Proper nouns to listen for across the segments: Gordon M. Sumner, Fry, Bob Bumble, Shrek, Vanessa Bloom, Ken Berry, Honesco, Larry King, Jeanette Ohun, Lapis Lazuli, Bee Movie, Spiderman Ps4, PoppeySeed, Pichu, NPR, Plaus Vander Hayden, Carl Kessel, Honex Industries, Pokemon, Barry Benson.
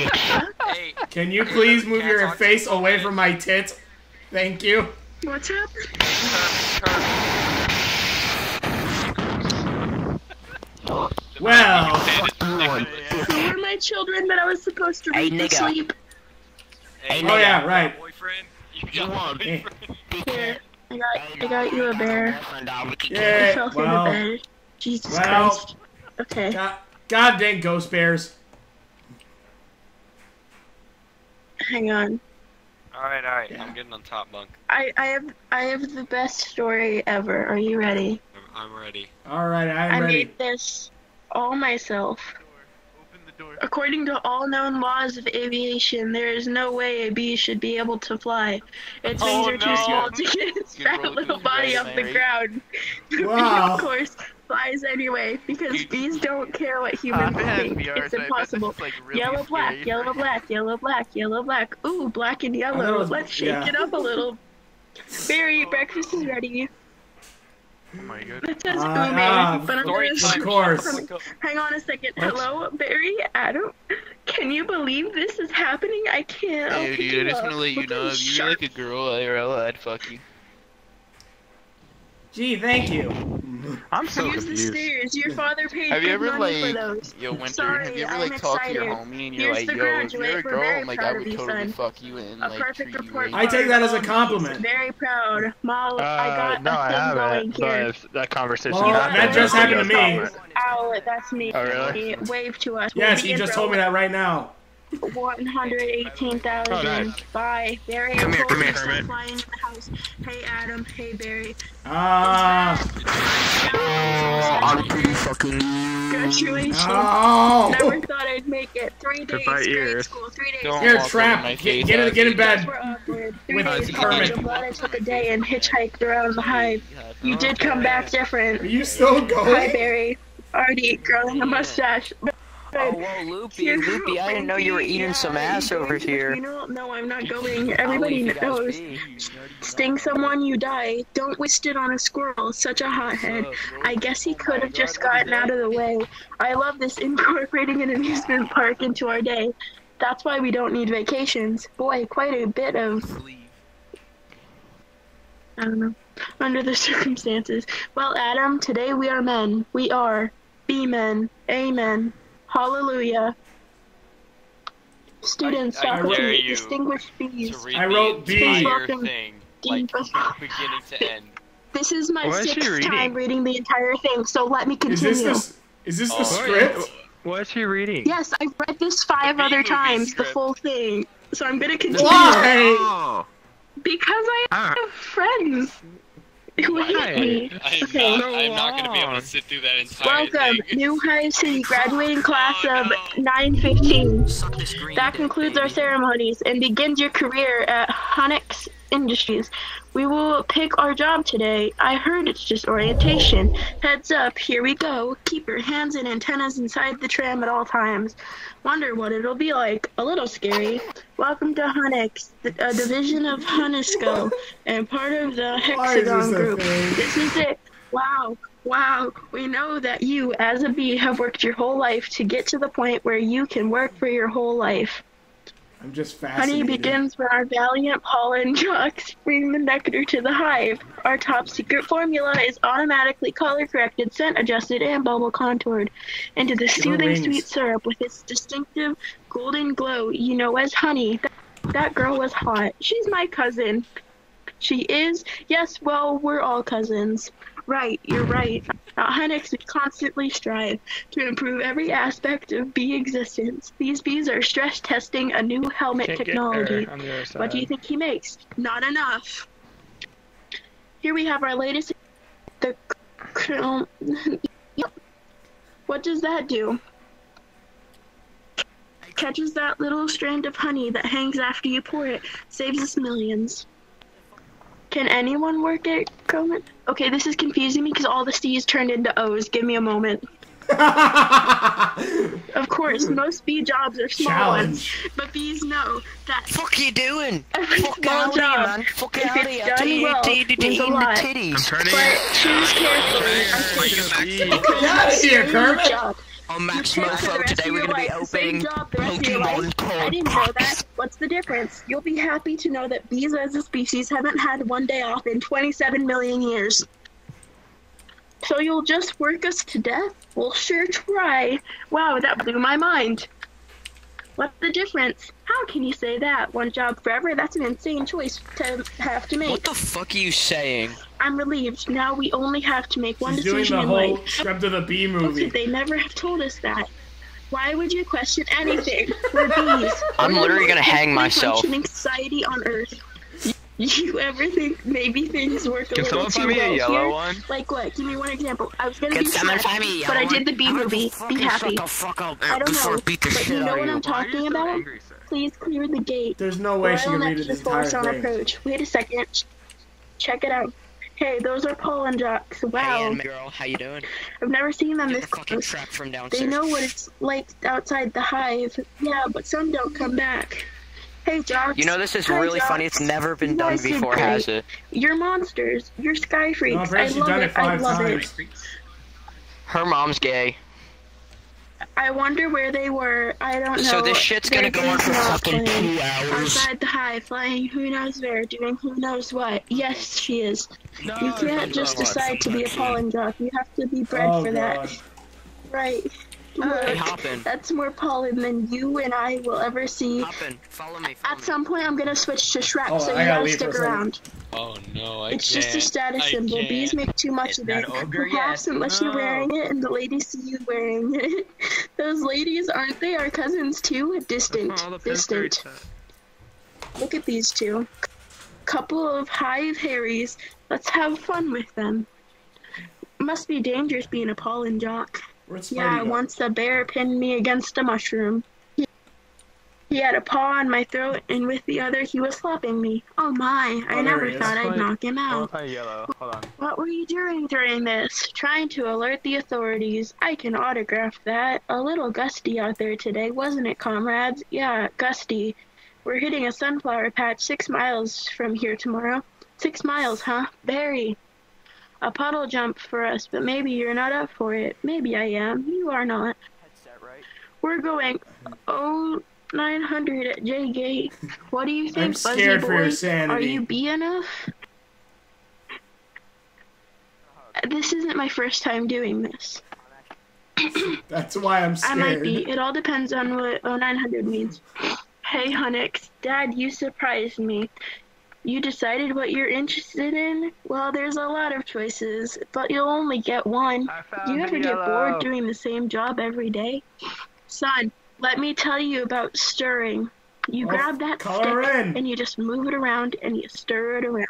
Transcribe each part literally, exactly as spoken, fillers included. Hey, can you please move your face away from my tits? Thank you. What's up? Well, who were my children that I was supposed to read to sleep? Hey, oh yeah, right. You got a boyfriend? I got, I got you a bear. Yeah, fell through well, the bear. Jesus well, Christ. Okay. God, God dang ghost bears. Hang on. Alright, alright. Yeah. I'm getting on top bunk. I, I have I have the best story ever. Are you ready? I'm, I'm ready. Alright, I'm I ready. I made this all myself. Open the door. According to all known laws of aviation, there is no way a bee should be able to fly. Its wings oh, are no. too small to get its fat little body off the ground. The wow. bee, of course, flies anyway, because bees don't care what humans uh, think. V R, it's impossible. It's like really yellow, black, scary. yellow, black, yellow, black, yellow, black. Ooh, black and yellow. Was, Let's shake yeah. it up a little. Barry, oh. breakfast is ready. Oh my god. It says uh, uh, but I'm of course. From... Hang on a second. What? Hello, Barry, Adam. Can you believe this is happening? I can't. Hey, dude, I just want to let you know, if you were like a girl, I R L, I'd fuck you. Gee, thank you. I'm so Use confused. the stairs. Your father paid have you ever, money like, for those. Yo, Winter, Sorry, have you ever, I'm like, talked to your homie and you're Here's like, yo, if you're a girl, I'm like, I would totally son. fuck you and, a like, perfect treat you. I take that as a compliment. He's very proud. Mom, uh, I got no, I haven't, but that conversation well, happened. That just happened to me. Ow, that's me. Oh, really? Wave to us. Yes, we'll you just told me that right now. one hundred eighteen thousand. Oh, nice. Bye, Barry. Come here, come here, Hermit. Flying in the house. Hey, Adam. Hey, Barry. Ah. Uh, I'm pretty fucking. Congratulations. Oh. Never thought I'd make it. Three days grade school. Three days. Don't You're trapped. Get, get in, get in bed. Three days college. I'm glad I took a day and hitchhiked around the hive. You did come back different. Are you still going? Hi, Barry. Already growing a mustache. Oh, whoa, Loopy, Loopy, I didn't know you were eating yeah, some ass over here. No, I'm not going. Everybody knows. Sting someone, you die. Don't waste it on a squirrel. Such a hothead. I guess he could have just gotten out of the way. I love this, incorporating an amusement park into our day. That's why we don't need vacations. Boy, quite a bit of... I don't know. Under the circumstances. Well, Adam, today we are men. We are. Be men. Amen. Hallelujah. Students, I, I faculty, distinguished bees. I wrote B. Thing, like, beginning to end. This is my what sixth is time reading the entire thing, so let me continue. Is this the, is this oh, the script? Yeah. What is she reading? Yes, I've read this five other times, script. the full thing. So I'm going to continue. Why? Oh. Because I have ah. friends. Wait. I'm okay. not, I'm not going to be able to sit through that entire Welcome, thing. New High City graduating class oh, of no. nine fifteen. That concludes our ceremonies and begins your career at Honex Industries. We will pick our job today. I heard it's just orientation. Heads up, here we go. Keep your hands and antennas inside the tram at all times. Wonder what it'll be like. A little scary. Welcome to Honex, a division of Honesco, and part of the Hexagon Group. Thing? This is it. Wow. Wow, we know that you, as a bee, have worked your whole life to get to the point where you can work for your whole life. I'm just fascinated. Honey begins when our valiant pollen jocks bring the nectar to the hive. Our top secret formula is automatically color-corrected, scent-adjusted, and bubble contoured. Into the soothing sweet syrup with its distinctive golden glow you know as honey. That, that girl was hot. She's my cousin. She is? Yes, well, we're all cousins. Right, you're right. At Honex, we constantly strive to improve every aspect of bee existence. These bees are stress testing a new helmet Can't technology. Get her on the other side. What do you think he makes? Not enough. Here we have our latest. The. What does that do? Catches that little strand of honey that hangs after you pour it. Saves us millions. Can anyone work at Comet? Okay, this is confusing me because all the C's turned into O's. Give me a moment. Of course, most bee jobs are small Challenge. ones, but bees know that. Fuck you doing? Every Fuck small job, man. Fuck if out it's out done well, means a lot. But choose carefully. Get out of here, Kermit! On Max Mofo today, we're going to be opening Pokemon Corps. I didn't know that. What's the difference? You'll be happy to know that bees as a species haven't had one day off in twenty-seven million years. So you'll just work us to death? We'll sure try. Wow, that blew my mind. What's the difference? How can you say that? One job forever? That's an insane choice to have to make. What the fuck are you saying? I'm relieved. Now we only have to make one She's decision doing the in whole life. Script of the Bee Movie. They never have told us that. Why would you question anything? We're bees. I'm We're literally gonna hang myself. Functioning society on Earth. You ever think maybe things work a Can little too well me a yellow here? One? Like what? Give me one example. I was gonna Can be sad, me but I did the Bee Movie. Be happy. The fuck up I don't know, but you know what I'm talking about? Angry, please clear the gate. There's no way Royal she can read it entire thing. Approach. Wait a second. Check it out. Hey, those are pollen jocks. Wow. Hey, girl, how you doing? I've never seen them You're this close. From they know what it's like outside the hive. Yeah, but some don't come back. Hey, jocks. You know, this is Hi, really jocks. Funny. It's never been you done before, has it? You're monsters. You're sky freaks. No, I love it. it I love times. it. Her mom's gay. I wonder where they were. I don't know. So this shit's They're gonna go on for fucking two hours. Outside the hive, flying who knows where, doing who knows what. Yes, she is. No, you can't just decide to be a pollen jock. You have to be bred oh, for God. that. Right. Look, that's more pollen than you and I will ever see. Follow me, follow At some point, I'm gonna switch to Shrek, oh, so you gotta stick around. Oh no, I It's can't. just a status I symbol. Can't. Bees make too much it's of it. Perhaps yet. unless no. you're wearing it and the ladies see you wearing it. Those ladies, aren't they our cousins too? Distant, distant. Look at these two. Couple of hive hairies. Let's have fun with them. Must be dangerous being a pollen jock. Yeah, once a bear pinned me against a mushroom. He, he had a paw on my throat, and with the other, he was slapping me. Oh my, I oh, never thought I'd knock him out. Oh, yellow. Hold on. What were you doing during this? Trying to alert the authorities. I can autograph that. A little gusty out there today, wasn't it, comrades? Yeah, gusty. We're hitting a sunflower patch six miles from here tomorrow. Six miles, huh? Very. A puddle jump for us, but maybe you're not up for it. Maybe I am. You are not. Headset, right? We're going oh nine hundred at J Gate. What do you think, I'm scared Buzzy for Boy? Your sanity. Are you B enough? This isn't my first time doing this. That's why I'm scared. I might be. It all depends on what oh nine hundred means. Hey, Hunnix, Dad, you surprised me. You decided what you're interested in? Well, there's a lot of choices, but you'll only get one. Do you ever get bored doing the same job every day? Son, let me tell you about stirring. You oh, grab that stick and you just move it around and you stir it around.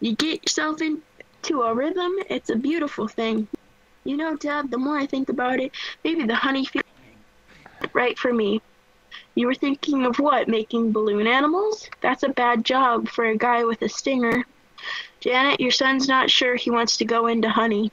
You get yourself into a rhythm. It's a beautiful thing. You know, Dad, the more I think about it, maybe the honey feels right for me. You were thinking of what? Making balloon animals? That's a bad job for a guy with a stinger. Janet, your son's not sure he wants to go into honey.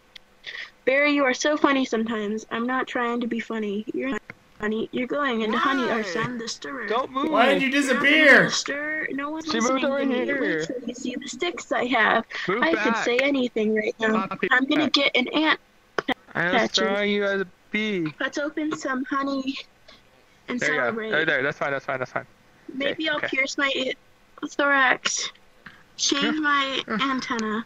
Barry, you are so funny sometimes. I'm not trying to be funny. You're not honey. You're going into Why? honey, our son, the stirrer. Don't move. Why did you disappear? Stir. No one's she listening moved to here. me. You see the sticks I have. Move I back. could say anything right now. I'm gonna back. get an ant. I'm throwing you as a bee. Let's open some honey. And there celebrate. Go. Oh, there, that's fine, that's fine, that's fine. Maybe okay, I'll okay. pierce my thorax, shave my antenna,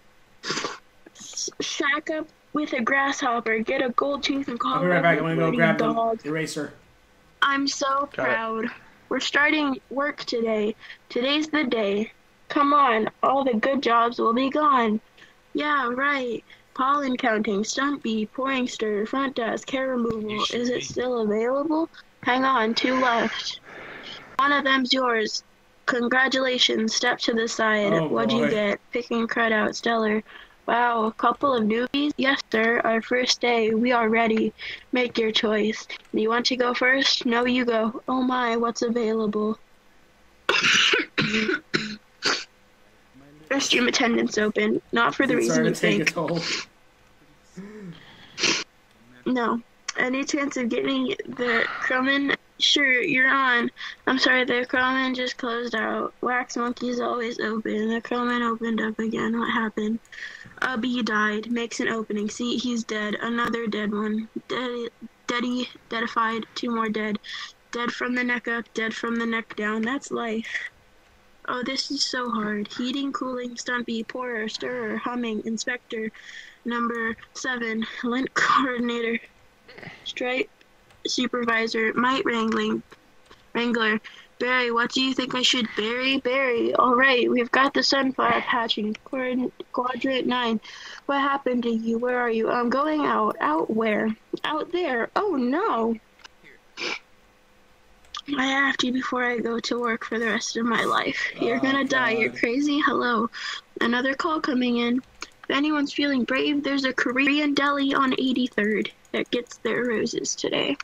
shack up with a grasshopper, get a gold tooth and call it right back. I'm gonna go grab dog. the eraser. I'm so Got proud. It. We're starting work today. Today's the day. Come on, all the good jobs will be gone. Yeah, right. Pollen counting, stunt bee, pouring stir, front desk, hair removal. Is it still available? Hang on, two left. One of them's yours. Congratulations, step to the side. Oh, What'd boy. you get? Picking crud out, stellar. Wow, a couple of newbies? Yes, sir, our first day. We are ready. Make your choice. Do you want to go first? No, you go. Oh my, what's available? Restroom attendance open. Not for the I'm reason you think. No. Any chance of getting the Krummen Sure, you're on. I'm sorry, the Crowman just closed out. Wax Monkey's always open. The Crowman opened up again. What happened? Uh, Bee died. Makes an opening. See, he's dead. Another dead one. Dead, deady, deadified. Two more dead. Dead from the neck up. Dead from the neck down. That's life. Oh, this is so hard. Heating, cooling, stumpy, pourer, stirrer, humming, inspector, number seven, lint coordinator, stripe, supervisor, mite wrangling, wrangler. Barry, what do you think I should bury? Barry, all right, we've got the sunflower patching, quadrant nine. What happened to you? Where are you? I'm going out. Out where? Out there. Oh, no. I have to before I go to work for the rest of my life. You're oh, gonna God. die. You're crazy. Hello. Another call coming in. If anyone's feeling brave, there's a Korean deli on eighty-third that gets their roses today.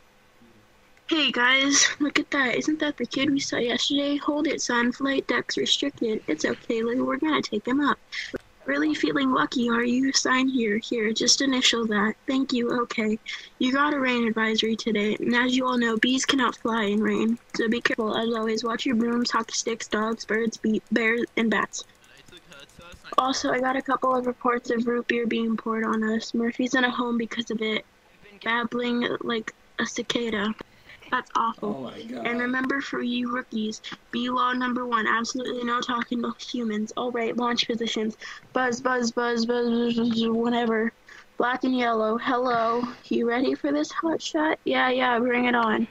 Hey guys, look at that. Isn't that the kid we saw yesterday? Hold it, son. Flight deck's restricted. It's okay, Lou. We're gonna take him up. Really feeling lucky, are you? Sign here. Here, just initial that. Thank you. Okay. You got a rain advisory today, and as you all know, bees cannot fly in rain, so be careful. As always, watch your brooms, hockey sticks, dogs, birds, be bears, and bats. Also, I got a couple of reports of root beer being poured on us. Murphy's in a home because of it, babbling like a cicada. That's awful. Oh my God. And remember, for you rookies, bee law number one, absolutely no talking to humans. All right, launch positions. Buzz, buzz, buzz, buzz, buzz, buzz, buzz, whatever. Black and yellow. Hello. You ready for this hot shot? Yeah, yeah, bring it on.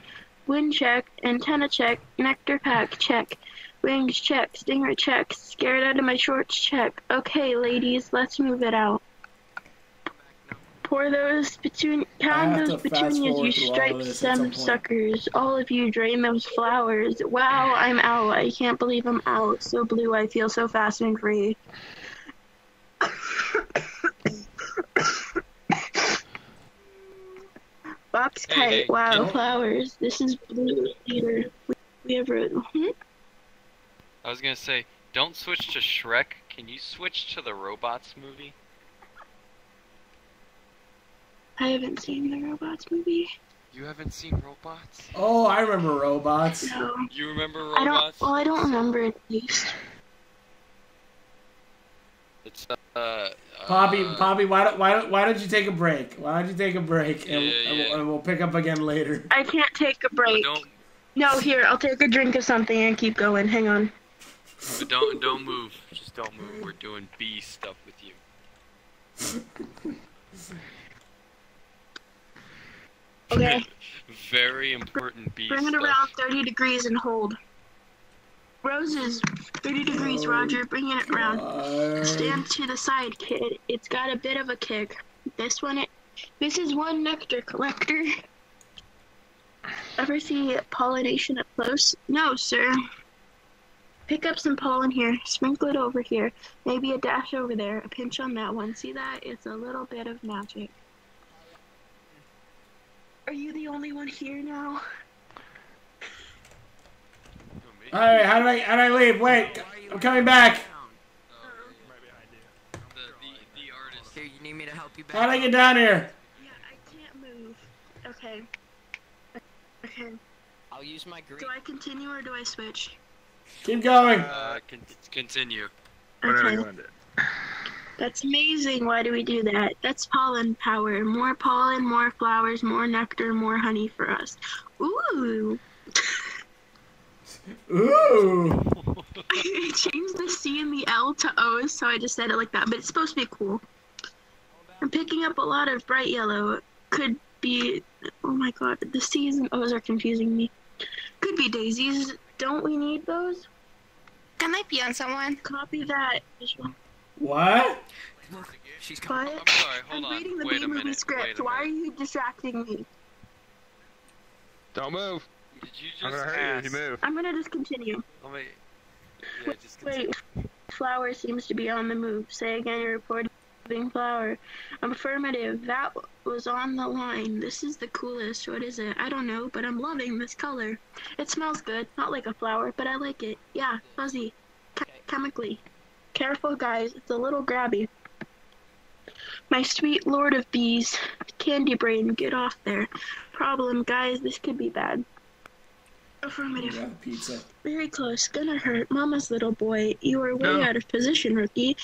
Wind check, antenna check, nectar pack check, wings check, stinger check, scared out of my shorts check. Okay, ladies, let's move it out. Pour those petunias, pound those petunias, you striped some suckers. All of you drain those flowers. Wow, I'm out. I can't believe I'm out. So blue, I feel so fast and free. Box kite, hey, hey, wow, flowers. This is blue theater. We, we have wrote. Hmm? I was gonna say, don't switch to Shrek. Can you switch to the Robots movie? I haven't seen the Robots movie. You haven't seen Robots? Oh, I remember Robots. No. You remember Robots? I don't, well, I don't remember it, at least. It's, uh... uh Poppy, Poppy, why don't, why, don't, why don't you take a break? Why don't you take a break, and, yeah, yeah, yeah. and, and we'll pick up again later. I can't take a break. No, don't. No, here, I'll take a drink of something and keep going. Hang on. But don't, don't move. Just don't move. We're doing bee stuff with you. Okay. Very important beast. Bring it around thirty degrees and hold. Roses, thirty degrees, oh, Roger. Bring it around. God. Stand to the side, kid. It's got a bit of a kick. This one, it, this is one nectar collector. Ever see pollination up close? No, sir. Pick up some pollen here. Sprinkle it over here. Maybe a dash over there. A pinch on that one. See that? It's a little bit of magic. Are you the only one here now? All right, how do I how do I leave? Wait, I'm coming back. The, the, the artist. Here, you need me to help you back. How do I get down here? Yeah, I can't move. Okay. Okay. I'll use my green. Do I continue or do I switch? Keep going. Uh, con continue. Whatever you want to do. That's amazing. Why do we do that? That's pollen power. More pollen, more flowers, more nectar, more honey for us. Ooh. Ooh. I changed the C and the L to O's, so I just said it like that. But it's supposed to be cool. I'm picking up a lot of bright yellow. Could be... Oh my God. The C's and O's are confusing me. Could be daisies. Don't we need those? Can I pee on someone? Copy that visual. What? She's coming. I'm sorry, hold on. I'm reading the Bee Movie script. Why are you distracting me? Don't move. Did you just I'm gonna hurt you if you move. I'm gonna just continue. Let me... yeah, just continue. Wait. Flower seems to be on the move. Say again, you're reporting flower. Affirmative. That was on the line. This is the coolest. What is it? I don't know, but I'm loving this color. It smells good. Not like a flower, but I like it. Yeah, fuzzy. Ch chemically. Careful, guys. It's a little grabby. My sweet lord of bees. Candy brain, get off there. Problem, guys. This could be bad. Affirmative. Grab a pizza. Very close. Gonna hurt. Mama's little boy. You are way no. out of position, rookie.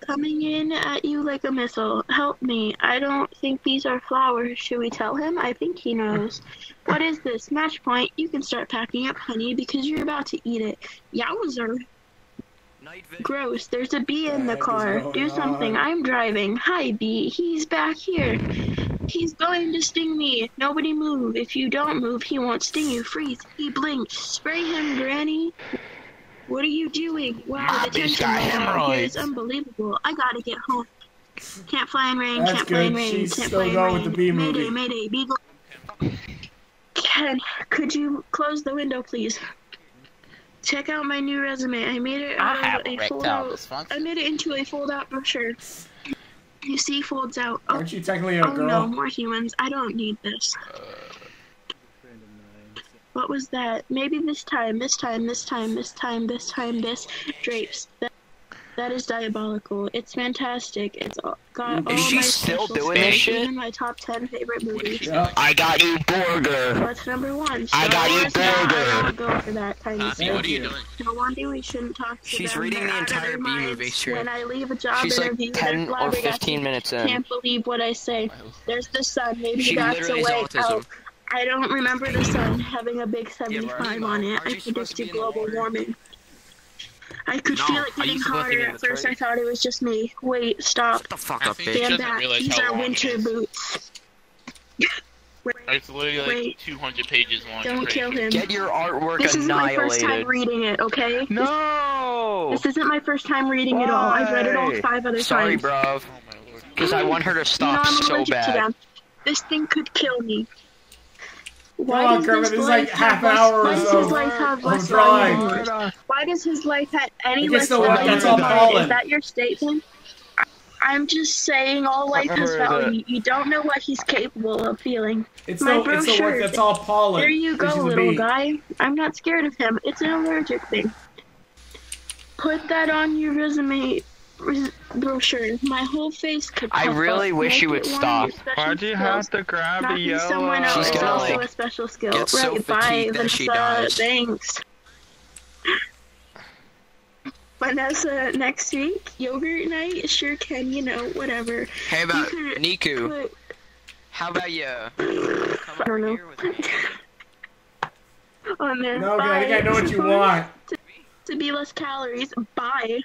Coming in at you like a missile. Help me. I don't think these are flowers. Should we tell him? I think he knows. What is this? Match point. You can start packing up, honey, because you're about to eat it. Yowzer. Gross. There's a bee in the car. Do something. I'm driving. Hi, bee. He's back here. He's going to sting me. Nobody move. If you don't move, he won't sting you. Freeze. He blinked. Spray him, Granny. What are you doing? Wow, my the tension right is unbelievable. I gotta get home. Can't fly in rain. That's can't good. Fly in rain. She's can't still fly in rain. With the bee movie. Mayday, mayday, bee. Ken, could you close the window, please? Check out my new resume. I made it out I of a fold-out. I made it into a fold-out brochure. You see, folds out. Oh, aren't you technically a oh girl? No, more humans. I don't need this. Uh, what was that? Maybe this time, this time, this time, this time, this time, this drapes. That, that is diabolical. It's fantastic. It's all, got is all my. Is she still doing this shit? In my top ten favorite movies. Yeah. I got you, burger. What's number one? So I got you, burger. I go for that kind of stuff. What are you doing? No wonder we shouldn't talk to She's them. reading the entire Bee Movie. Sure. When I leave a job She's interview, like ten or fifteen minutes in. Can't believe what I say. There's the sun. Maybe she that's a way out. I don't remember the sun having a big seventy-five yeah, on it. I predicted global warming. I could no, feel it getting hotter. At first, I thought it was just me. Wait, stop. Shut the fuck up, bitch. Stand back. These are winter boots. Wait, it's literally like wait. two hundred pages long. Don't kill him. Get your artwork annihilated. This isn't my first time reading it, okay? No! This, this isn't my first time reading Why? it all. I've read it all five other Sorry, times. Sorry, bruv. Because I want her to stop you know, so bad. This thing could kill me. Why on, does Kermit, this is like half less, hour or so. I'm drawing. Why does his life have any less value? That's all pollen. Is that your statement? I'm just saying all life has value. You don't know what he's capable of feeling. It's My the, brochure. It's the work that's all pollen. There you go, little guy. I'm not scared of him. It's an allergic thing. Put that on your resume. Brochure. My whole face could I really up. wish Make you would stop. Why'd you skills. have to grab Knocking a yellow? Someone out She's is gonna, also like, a special skill. Right, so bye, Vanessa. Thanks. Vanessa, next week, yogurt night? Sure can, you know, whatever. Hey, about Niku. Put... How about you? Come I don't know. On there. No, I think I know what you want. To, to be less calories. Bye.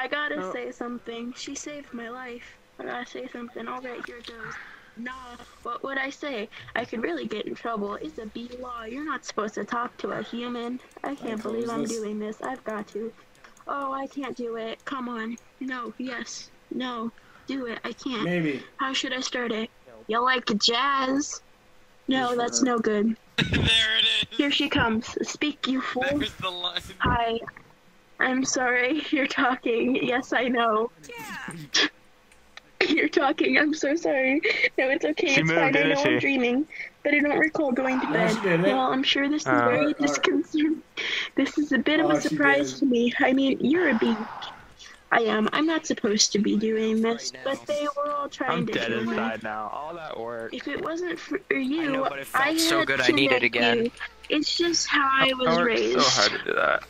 I gotta no. say something. She saved my life. I gotta say something. All right, here goes. Nah, what would I say? I could really get in trouble. It's a bee law. You're not supposed to talk to a human. I can't I believe I'm this. doing this. I've got to. Oh, I can't do it. Come on. No, yes, no. Do it. I can't. Maybe. How should I start it? You like jazz? No, that's no good. There it is. Here she comes. Speak, you fool. There's the line. Hi. I'm sorry, you're talking. Yes, I know. Yeah. You're talking. I'm so sorry. No, it's okay. She it's moved, fine. I know she? I'm dreaming, but I don't recall going to bed. Yes, well, I'm sure this is uh, very uh, disconcerting. This is a bit oh, of a surprise to me. I mean, you're a bee. I am. I'm not supposed to be doing this, right but they were all trying I'm to dead inside now. All that work. If it wasn't for you, I, know, but it felt I had so good. To I need it again. You. It's just how I was I raised. It's so hard to do that.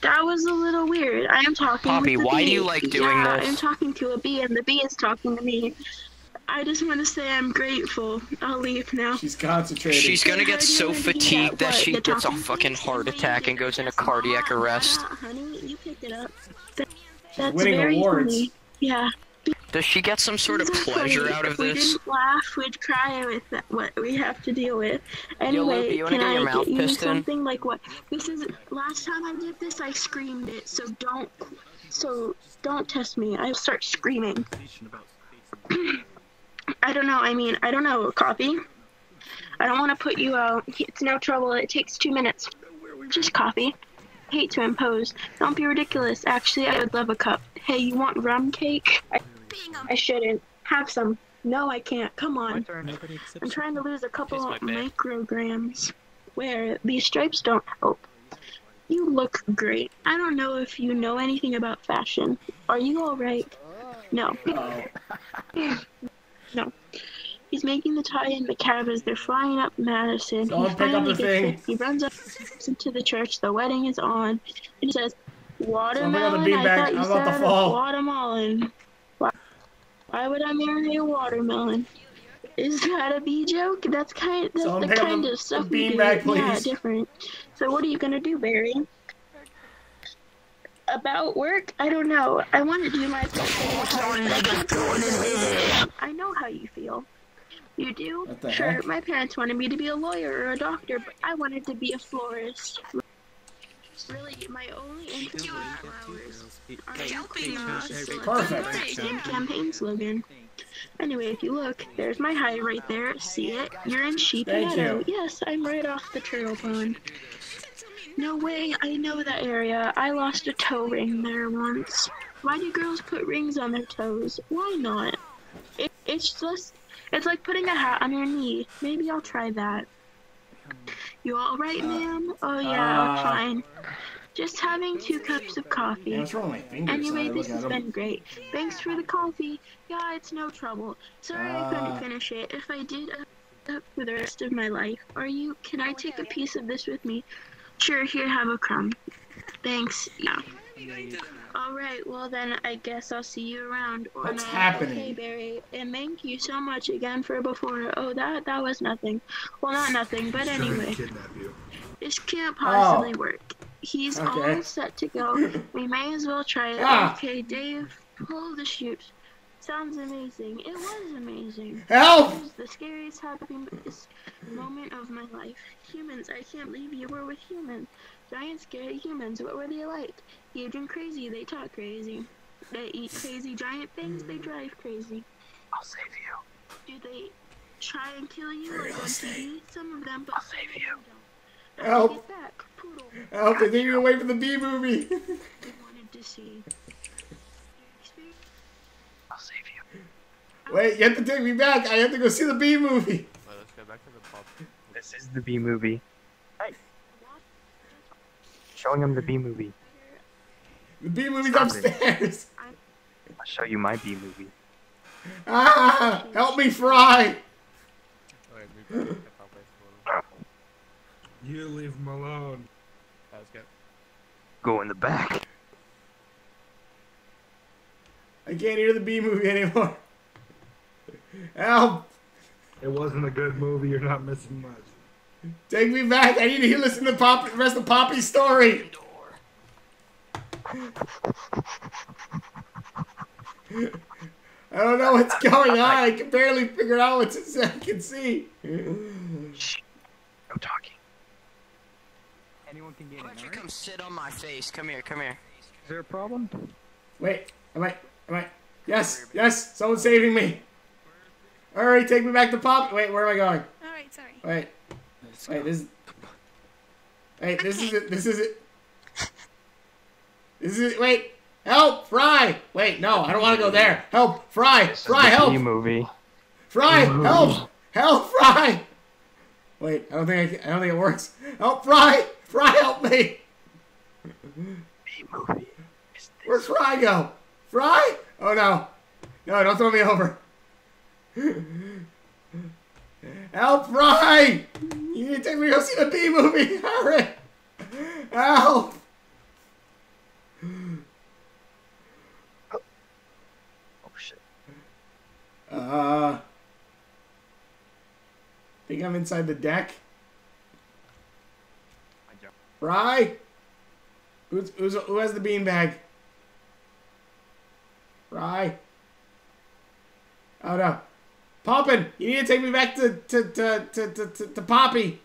That was a little weird. I am talking Poppy, with a why bee. do you like doing yeah, this? I'm talking to a bee, and the bee is talking to me. I just want to say I'm grateful. I'll leave now. She's concentrated. She's gonna get so fatigued that she gets a fucking heart attack and goes into cardiac arrest. Honey, you picked it up. That's very funny. Yeah. Does she get some sort of pleasure out of this? We didn't laugh, we'd cry with that, what we have to deal with. Anyway, Yo, you can get your I mouth get you something in? Like what? This is last time I did this, I screamed it. So don't, so don't test me. I'll start screaming. I don't know. I mean, I don't know. Coffee. I don't want to put you out. It's no trouble. It takes two minutes. Just coffee. Hate to impose. Don't be ridiculous. Actually, I would love a cup. Hey, you want rum cake? I I shouldn't. Have some. No, I can't. Come on. I'm trying to lose a couple micrograms. Where? These stripes don't help. You look great. I don't know if you know anything about fashion. Are you alright? No. No. He's making the tie-in macabres. They're flying up Madison. Someone pick up the thing. He runs up to the church. The wedding is on. And he says, "Watermelon, I thought you said a watermelon. Why, why would I marry a watermelon?" Is that a bee joke? That's kind of that's the kind of stuff we do. Bag, yeah, different. So what are you gonna do, Barry? About work? I don't know. I want to do my best. I know how you feel. You do? Sure. Heck? My parents wanted me to be a lawyer or a doctor, but I wanted to be a florist. Really, my only interest in flowers. Helping us. Perfect. Right, campaign slogan. Anyway, if you look, there's my hide right there. See it? You're in Sheep Meadow. Yes, I'm right off the turtle pond. No way, I know that area. I lost a toe ring there once. Why do girls put rings on their toes? Why not? It, it's just, it's like putting a hat on your knee. Maybe I'll try that. You all right, uh, ma'am? Oh yeah, uh, fine. Just having two cups of coffee. Man, what's wrong with my fingers? Anyway, this has been great. Thanks for the coffee. Yeah, it's no trouble. Sorry uh, I couldn't finish it. If I did, I'd up for the rest of my life. Are you? Can I take a piece of this with me? Sure, here, have a crumb. Thanks. Yeah. All right. Well then, I guess I'll see you around. Or What's not. happening? Okay, Barry, and thank you so much again for before. Oh, that that was nothing. Well, not nothing, but anyway. This can't possibly oh. work. He's okay. all set to go. We may as well try it. Ah. Okay, Dave, pull the chute. Sounds amazing. It was amazing. Help! It was the scariest, happiest moment of my life. Humans, I can't believe you were with humans. Giant, scary humans. What were they like? Huge and crazy. They talk crazy. They eat crazy giant things. They drive crazy. I'll save you. Do they try and kill you? Or you some of them, but I'll save you. Don't. Help! Get back. Help! They gave you away from the Bee Movie. They wanted to see. I'll save you. Wait, you have to take me back. I have to go see the Bee Movie. Let us go back to the pub. This is the Bee Movie. Hey. Showing him the Bee Movie. The Bee Movie's Stop upstairs. It. I'll show you my Bee Movie. Ah! Help me fry! You leave him alone. That was good. Go in the back. I can't hear the Bee Movie anymore. Help! It wasn't a good movie. You're not missing much. Take me back. I need to listen to Pop the rest of Poppy's story. I don't know what's going on. I can barely figure out what to, I can see. Shh. No talking. Anyone can get in. Why don't you come sit on my face? Come here. Come here. Is there a problem? Wait. Am I? Am I? Yes, yes, someone's saving me. Hurry, take me back to Pop. Wait, where am I going? All right, sorry. Wait, wait, this. Wait, this okay. is it. This is it. This is it. Wait, help, Fry. Wait, no, I don't want to go there. Help, Fry, Fry, help. Movie. Fry, help, help, Fry. Wait, I don't think I. Can, I don't think it works. Help, Fry, Fry, help me. Where'd Fry go? Fry? Oh no. No, don't throw me over. Help, Fry! You need to take me to go see the Bee Movie! Hurry! Help! Oh, oh shit. Uh. Think I'm inside the deck? Fry? Who's, who's, who has the beanbag? Fry. Oh no. Poppin'! You need to take me back to to to to to, to, to Poppy.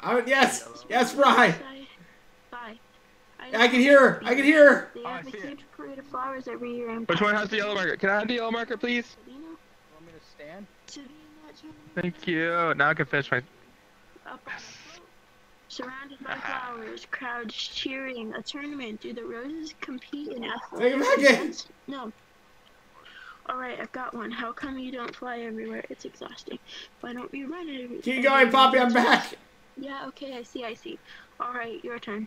I, yes! Hello. Yes, Fry! Bye. I, I can hear her! I can hear her! They have oh, a huge parade of flowers every year. Which one has the yellow marker? Can I have the yellow marker, please? You want me to stand? Thank you. Now I can finish my surrounded by flowers, crowds cheering, a tournament. Do the roses compete in athletics? No. Alright, I've got one. How come you don't fly everywhere? It's exhausting. Why don't we run everywhere? Keep going, Poppy, I'm back! Yeah, okay, I see, I see. Alright, your turn.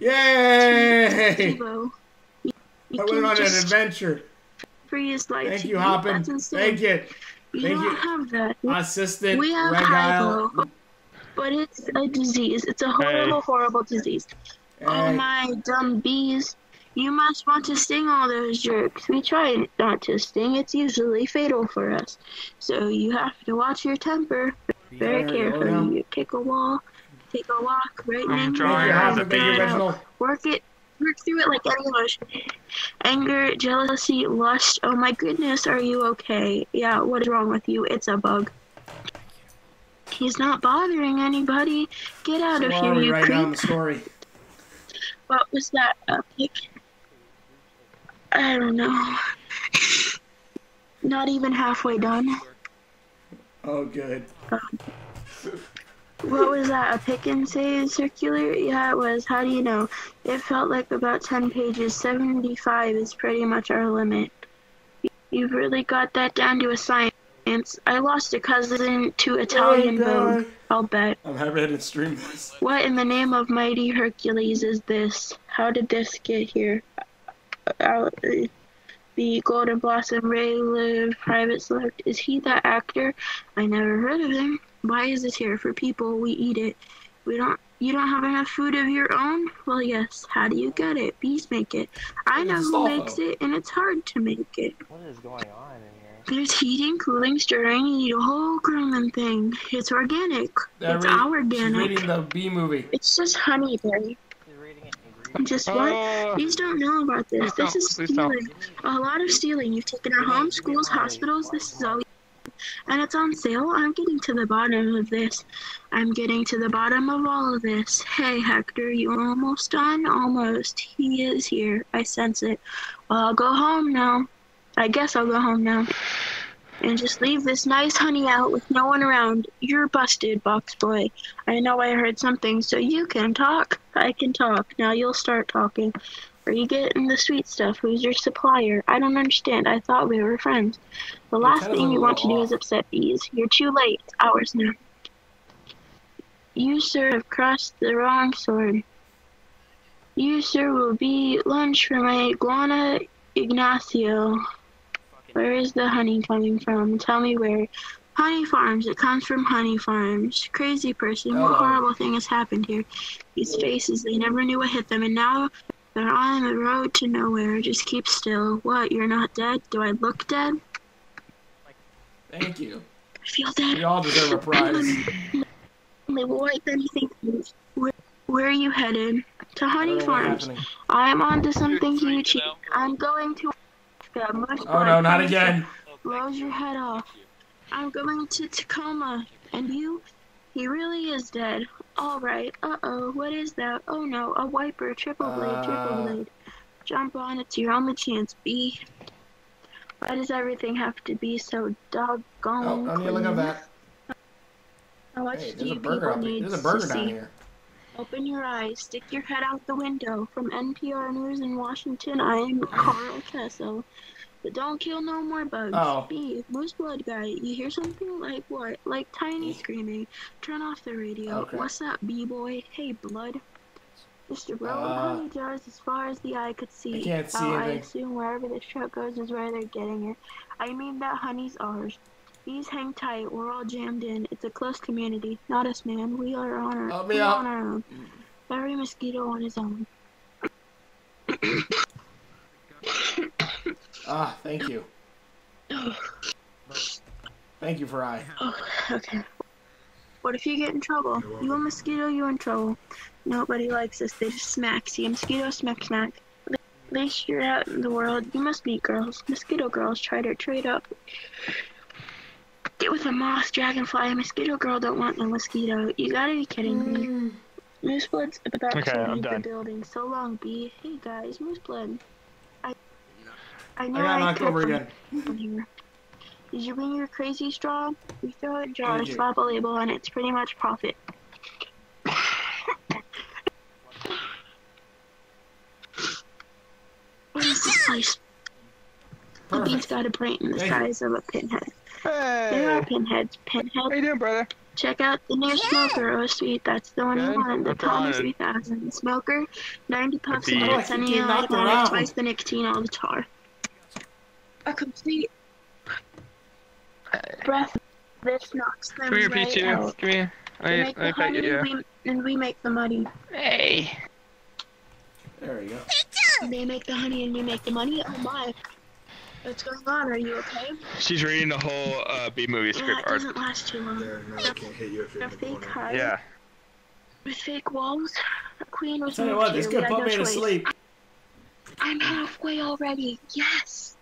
Yay! Tebow. You I went on an adventure. Free his life. Thank you, Hoppin. Thank you. You Thank don't you. have that. Assistant. We have Hygo, but it's a disease. It's a horrible, hey. horrible disease. Hey. Oh my dumb bees! You must want to sting all those jerks. We try not to sting. It's usually fatal for us. So you have to watch your temper very yeah, carefully. Yeah. You kick a wall, take a walk, right now. Work it. Work through it like any emotion. Anger, jealousy, lust. Oh my goodness, are you okay? Yeah, what is wrong with you? It's a bug. He's not bothering anybody. Get out so of here, you right creep. Down the story. What was that? A pic? I don't know. Not even halfway done. Oh, good. Um, What was that, a pick and save circular? Yeah, it was. How do you know? It felt like about ten pages. seventy-five is pretty much our limit. You've really got that down to a science. I lost a cousin to Italian Vogue, oh, I'll bet. I'm happy I didn't stream this. What in the name of mighty Hercules is this? How did this get here? I'll, uh, the Golden Blossom Ray Live Private Select. Is he that actor? I never heard of him. Why is this here? For people, we eat it. We don't. You don't have enough food of your own? Well, yes. How do you get it? Bees make it. I know who makes it, and it's hard to make it. What is going on in here? There's heating, cooling, stirring. You need a whole Grumman thing. It's organic. That it's our organic. She's reading the Bee Movie. It's just honey, Barry. Just what? Uh, These don't know about this. This don't, is stealing. A lot of stealing. You've taken our homes, schools, hospitals. This is all. And it's on sale. I'm getting to the bottom of this. I'm getting to the bottom of all of this. Hey, Hector, you almost done? Almost. He is here. I sense it. Well, I'll go home now. I guess I'll go home now. And just leave this nice honey out with no one around. You're busted, box boy. I know I heard something, so you can talk. I can talk. Now you'll start talking. Are you getting the sweet stuff? Who's your supplier? I don't understand. I thought we were friends. The last thing you want to do is upset bees. You're too late. It's ours now. You, sir, have crossed the wrong sword. You, sir, will be lunch for my iguana Ignacio. Where is the honey coming from? Tell me where. Honey farms. It comes from honey farms. Crazy person. What horrible thing has happened here? These faces, they never knew what hit them, and now... they're on the road to nowhere. Just keep still. What? You're not dead? Do I look dead? Thank you. I feel dead. We all deserve a prize. They won't anything. Where, where are you headed? To honey farms. I'm on to something huge. I'm going to... yeah, oh no, not again. Blows your head off. I'm going to Tacoma. And you? He really is dead. Alright, uh-oh, what is that? Oh no, a wiper, triple blade, uh, triple blade. Jump on, it's your only chance, B. Why does everything have to be so doggone oh, I need to look up that. How much hey, do you people need There's a burger down see? here. Open your eyes, stick your head out the window. From N P R News in Washington, I am Carl Kessel. But don't kill no more bugs. Oh. B, who's blood guy? You hear something? Like what? Like Tiny screaming. Turn off the radio. Okay. What's up, B-boy? Hey, blood. Mister Bro, uh, honey jars as far as the eye could see. I can't see oh, I assume wherever this truck goes is where they're getting it. I mean that honey's ours. Bees hang tight. We're all jammed in. It's a close community. Not us, man. We are on our, Help me out. on our own. Every mosquito on his own. Ah, thank you. Thank you for I. Oh, okay. What if you get in trouble? You a mosquito, you in trouble. Nobody likes this. They just smack. See, a mosquito smack smack. At least you're out in the world. You must meet girls. Mosquito girls try to trade up. Get with a moth, dragonfly. A mosquito girl don't want no mosquito. You gotta be kidding mm. me. Moose Blood's about okay, to leave the building. So long, B. Hey guys, Moose Blood. I know I got knocked over again. Did you bring your crazy straw? You throw it in jar, slap a label, and it's pretty much profit. What is this place? A bean's got a brain the size of a pinhead. Hey. There are pinheads. Pinhead. How you doing, brother? Check out the new yeah. smoker O S V. That's the one okay. you want. The Tommy three thousand smoker, ninety puffs a day, sunny and light water, twice the nicotine all the tar. A complete breath. This knocks them Come here, right P two. Out. Come here. I, make I the honey you, yeah. and, we, and we make the money. Hey. There we go. P two. They make the honey and we make the money. Oh my. What's going on? Are you okay? She's reading the whole uh, Bee Movie script. Yeah, it doesn't last too long. There, no, can hit you if you're in the corner. High. Yeah. With fake walls, a queen was Tell you what, this could put me to sleep. I'm halfway already. Yes.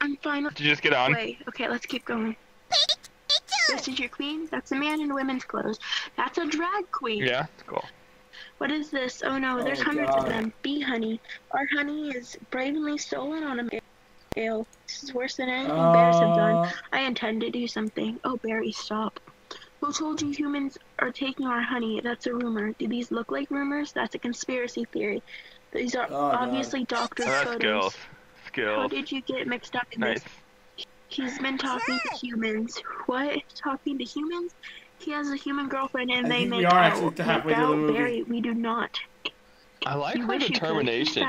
I'm finally. Did you just get on? Halfway. Okay, let's keep going. This is your queen. That's a man in women's clothes. That's a drag queen. Yeah, cool. What is this? Oh no, there's oh, hundreds God. of them. Bee honey. Our honey is bravely stolen on a man. Ew. This is worse than anything uh... bears have done. I intend to do something. Oh, Barry, stop. Who told you humans are taking our honey? That's a rumor. Do these look like rumors? That's a conspiracy theory. These are oh, obviously no. doctor's oh, photos. Skills. Skills. How did you get mixed up in nice. this? He's been talking to humans. What? Talking to humans? He has a human girlfriend and I they make out. Without Barry, we do not. I like you her determination.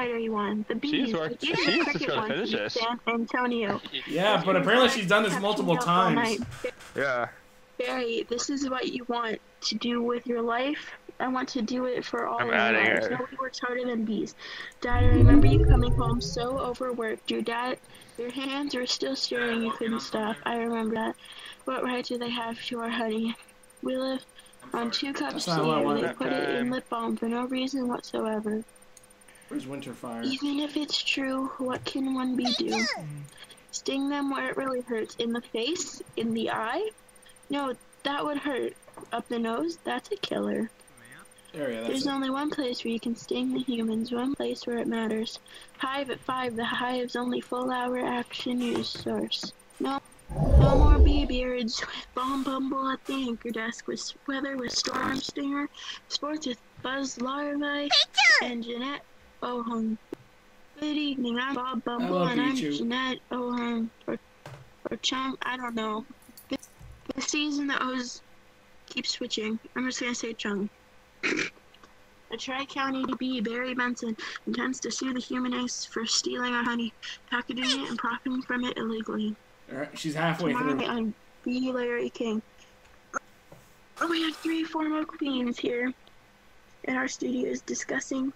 The she's worked, the she's just gonna finish this. San Antonio. Yeah, but apparently she's done this multiple times. Yeah. Barry, this is what you want to do with your life. I want to do it for all I'm of out your lives. Nobody works harder than bees. Dad, I remember you coming home so overworked. Your dad, your hands were still stirring. You couldn't stop. I remember that. What right do they have to our honey? We live on two cups of tea, they put it in lip balm for no reason whatsoever. Where's Winterfire? Even if it's true, what can one be do? Sting them where it really hurts. In the face? In the eye? No, that would hurt. Up the nose? That's a killer. There we go, that's There's it. only one place where you can sting the humans, one place where it matters. Hive at five, the hive's only full hour action news source. No. No more bee beards, bomb bumble at the anchor desk, with weather with storm stinger, sports with buzz larvae, and Jeanette Ohun. Good evening, I'm Bob Bumble, and I'm too. Jeanette Ohun, or, or Chung, I don't know. This, this season the O's keep switching, I'm just gonna say Chung. A Tri-County D B, Barry Benson, intends to sue the human ace for stealing our honey, packaging it, and profiting from it illegally. She's halfway Tomorrow through. I'm B. Larry King. Oh, we have three former queens here in our studios discussing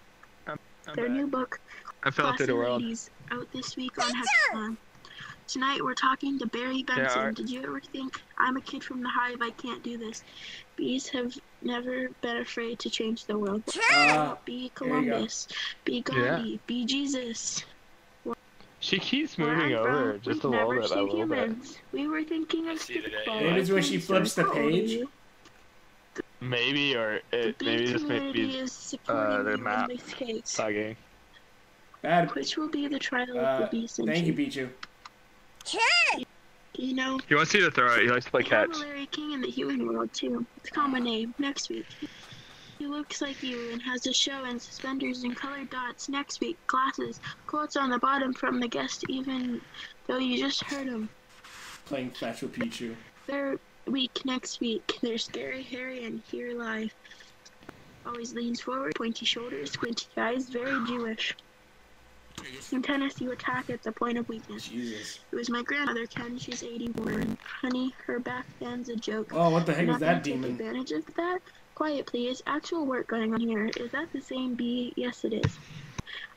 I'm, I'm their bad. new book, I fell through the world. Ladies, out this week on Hexagon. Tonight we're talking to Barry Benson. Yeah, right. Did you ever think, I'm a kid from the hive, I can't do this? Bees have never been afraid to change the world. Uh, Be Columbus. Go. Be Gandhi. Yeah. Be Jesus. She keeps moving over from, just a little bit by a little humans. bit. We were thinking of stickball. Maybe it's when she flips the page. Maybe, or it, the maybe this may be uh, the map sagging. Bad. Which will be the trial uh, of the beast. Thank you, Pichu. You, you know. He wants you to throw it. He likes to play catch. Larry King in the human world too. It's a common name. Next week. He looks like you and has a show and suspenders and colored dots. Next week, glasses, quotes on the bottom from the guest, even though you just heard him. Playing Clash with Pichu. Third week, next week, they're scary, hairy, and here live. Always leans forward, pointy shoulders, squinty eyes, very Jewish. In Tennessee, you attack at the point of weakness. Jesus. It was my grandmother, Ken. She's eighty-one. Honey, her back end's a joke. Oh, what the heck is that demon? Take advantage of that. Quiet, please. Actual work going on here. Is that the same bee? Yes, it is.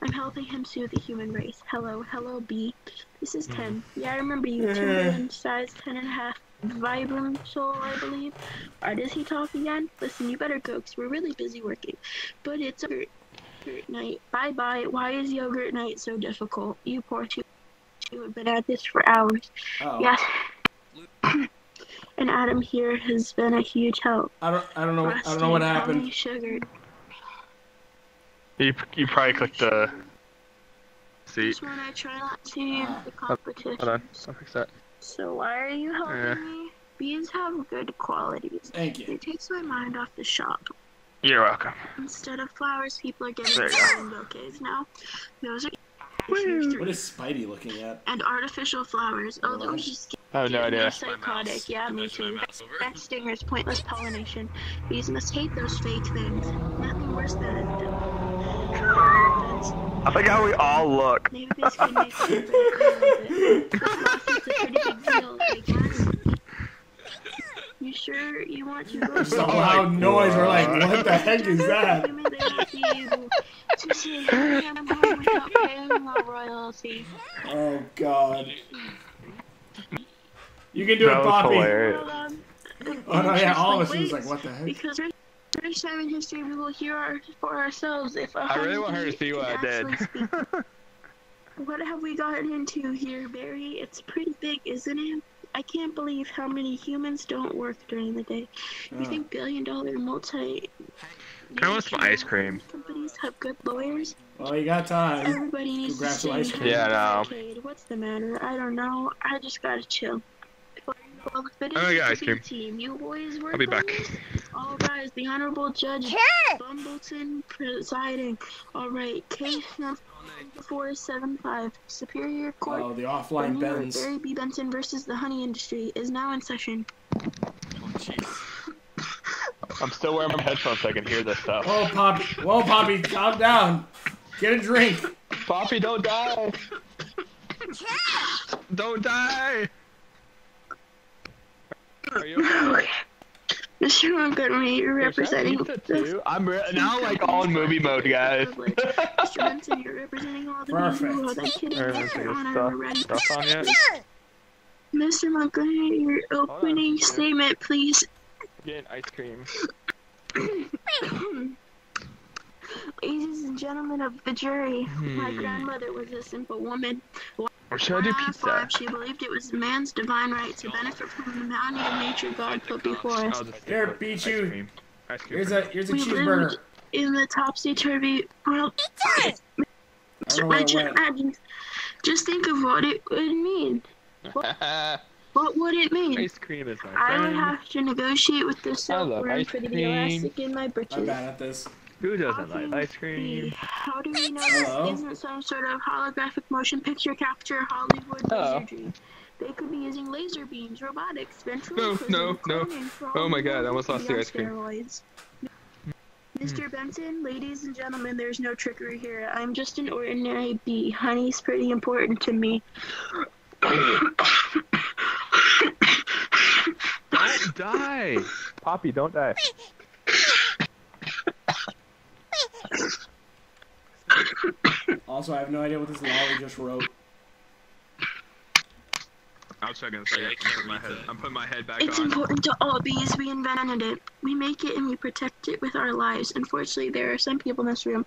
I'm helping him soothe the human race. Hello, hello, bee. This is Ken. Yeah, I remember you. Uh. Turbulent, size ten and a half. Vibrant soul, I believe. Or does he talk again? Listen, you better go, because we're really busy working. But it's yogurt night. Bye-bye. Why is yogurt night so difficult? You poor two. You have been at this for hours. Uh-oh. Yes. And Adam here has been a huge help. I don't, I don't know, Rusty, I don't know what happened. Sugar. You, you probably clicked the uh, seat. When I try not to uh, the competition. Hold on, I'll fix that. So why are you helping yeah. me? Bees have good qualities. Thank you. It takes my mind off the shop. You're welcome. Instead of flowers, people are getting bouquets now. Those are. What is Spidey looking at? And artificial flowers. Oh, those just. I have no idea. Psychotic. Yeah, me too. That stingers, pointless pollination. Bees must hate those fake things. Nothing worse than a dumb. I like how we all look. Maybe bees can make it, but I don't know. It's a pretty big deal, I guess. You sure you want to go? It's a loud noise. We're like, what the heck is that? Oh, God. You can do that it, Poppy. Oh no, yeah, all of us was like, what the heck? Because first time in history we will hear our, for ourselves if I really want her to see what I did. What have we gotten into here, Barry? It's pretty big, isn't it? I can't believe how many humans don't work during the day. You oh. think billion dollar multi I want some ice cream. Companies have good lawyers. Well, you got time. Everybody needs to stay ice cream. Yeah, no. What's the matter? I don't know. I just gotta chill. Well, the oh, yeah, ice cream. Team. You boys work I'll be back. This? All rise. The Honorable Judge Cat! Bumbleton presiding. All right, case number four seven five, Superior Court. Oh, the offline Benz. Barry B. Benson versus the honey industry is now in session. Oh, jeez. I'm still wearing my headphones so I can hear this stuff. Whoa, Poppy. Whoa, Poppy, calm down. Get a drink. Poppy, don't die. Cat! Don't die. Are you okay? Mister Montgomery, you're representing. I'm re now like all in movie mode, guys. Mister Benson, you're representing all the people that kidding on Mister Montgomery, your opening oh, statement, please. Get ice cream. Ladies and gentlemen of the jury, hmm. my grandmother was a simple woman. Or should I do pizza? Five, she believed it was man's divine right to benefit from the bounty of nature God put before us. Here, beat you. Here's a here's a we cheeseburger. In the topsy-turvy world, Mister Benson, imagine. Just think of what it would mean. What, what would it mean? Ice cream is my I would have to negotiate with the software for the elastic in my britches. I'm bad at this. Who doesn't like ice cream? How do we know Hello? This isn't some sort of holographic motion picture capture Hollywood Hello. Wizardry? They could be using laser beams, robotics, ventriloquism, no, no, no. Oh my God, I almost lost the ice cream. Steroids. Mister Mm. Benson, ladies and gentlemen, there's no trickery here. I'm just an ordinary bee. Honey's pretty important to me. Don't die! Poppy, don't die. Also, I have no idea what this law we just wrote. I'll check in a second. I'm putting my head back on. It's important to all bees. We invented it. We make it and we protect it with our lives. Unfortunately, there are some people in this room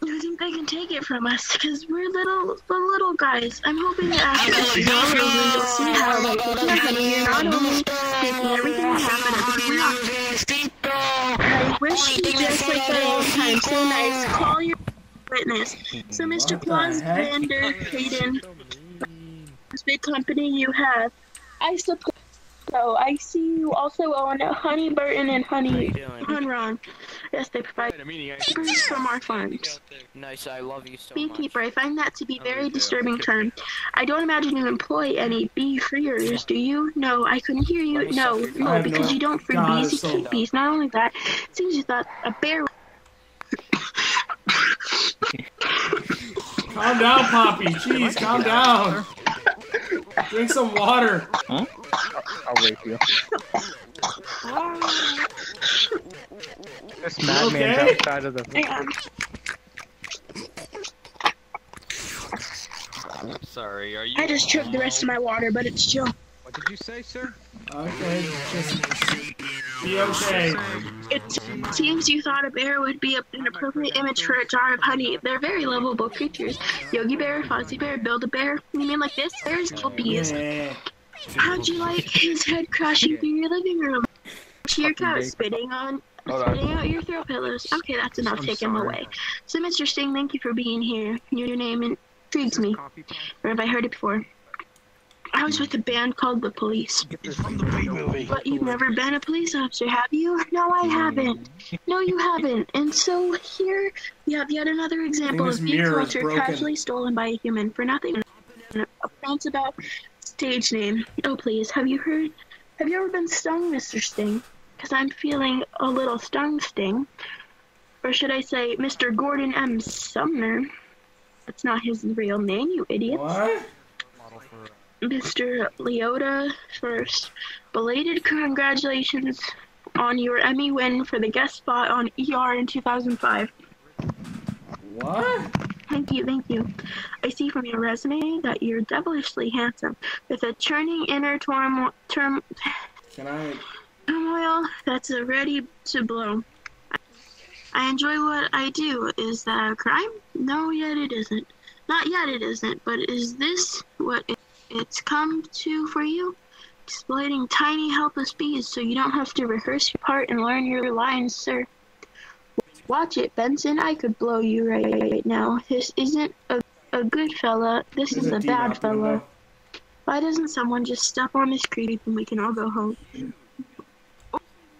who think they can take it from us because we're little, the little guys. I'm hoping that after this is over, you'll see how they can continue not only taking everything that happened at the I wish you just like that all the time. So nice. Call your witness. So, Mister Plaus Vander Hayden, this big company you have, I suppose so. I see you also own Honey Burton and Honey Hunron. Yes, they provide bees from our farms. Nice, I love you so much. Beekeeper, I find that to be a very disturbing term. I don't imagine you employ any bee freers, do you? No, I couldn't hear you. No, no, because you don't free bees, you keep bees. Not only that, it seems you thought a bear. Calm down, Poppy. Jeez, calm down. Drink some water. Huh? I'll wait for you. This madman's okay? outside of the. Hang on. I'm sorry. Are you? I just choked the rest of my water, but it's chill. What did you say, sir? Okay. Just be okay. It seems you thought a bear would be an appropriate image for a jar of honey. They're very lovable creatures. Yogi Bear, Fozzie Bear, Build-A-Bear. You mean like this? Bears kill bees. Yeah. How'd you like his head crashing through your living room? To your cow spitting on, spitting out your throw pillows. Okay, that's enough. I'm Take sorry. him away. So, Mister Sting, thank you for being here. Your name intrigues me. Or have I heard it before? I was with a band called The Police. From the Bee Movie. But you've never been a police officer, have you? No, I haven't. No, you haven't. And so here you have yet another example of bee culture casually stolen by a human for nothing. A France about Stage name. Oh, please. Have you heard? Have you ever been stung, Mister Sting? Because I'm feeling a little stung, Sting. Or should I say Mister Gordon M. Sumner? That's not his real name, you idiots. What? Mister Leota, first. Belated congratulations on your Emmy win for the guest spot on E R in two thousand five. What? Thank you, thank you. I see from your resume that you're devilishly handsome, with a churning inner turmoil. Turm Can I? Turmoil that's ready to blow. I enjoy what I do. Is that a crime? No, yet it isn't. Not yet it isn't. But is this what it's come to for you? Exploiting tiny, helpless bees so you don't have to rehearse your part and learn your lines, sir. Watch it, Benson. I could blow you right, right now. This isn't a, a good fella. This is, is a bad fella. Why doesn't someone just step on this creep and we can all go home?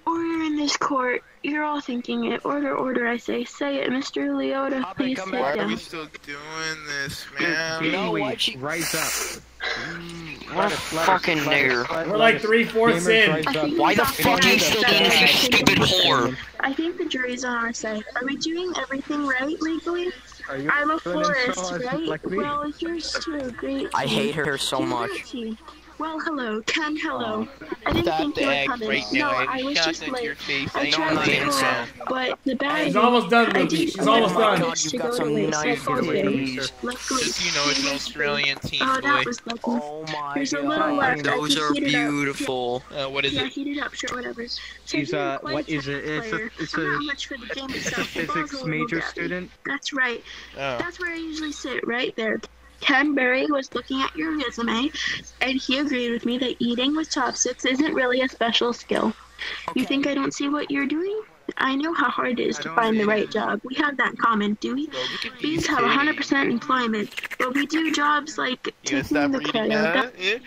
Order in this court. You're all thinking it. Order, order, I say. Say it, Mister Leota. Papa, please sit down. Why are we still doing this, man? No, why'd she rise up? Mm, what a fucking nigger. We're like three-fourths in. Why the fuck are you still doing this, you stupid whore? I think the jury's on our side. Are we doing everything right legally? I'm a florist, right? Well, if yours too, great. I hate her so much. Well, hello, Ken, hello. Oh, I didn't think you were coming. Right no, I was just late. Like, I tried to go, but the bag... She's almost done, Luffy. She's oh almost done. God, you got some nice ladies. Just, you know, it's an Australian team, boy. Oh, that was lucky. Oh, my There's God. A little left. Those are beautiful. Uh, what is yeah, it? Yeah, heated up, sure, whatever. She's, uh, what is it? It's a, it's a, it's a physics major student? That's right. That's where I usually sit, right there. Ken Berry was looking at your resume, and he agreed with me that eating with chopsticks isn't really a special skill. Okay. You think I don't see what you're doing? I know how hard it is I to find the right job. We have that in common, do we? Well, we Bees have one hundred percent employment, but we do jobs like taking the credit. That? Yeah.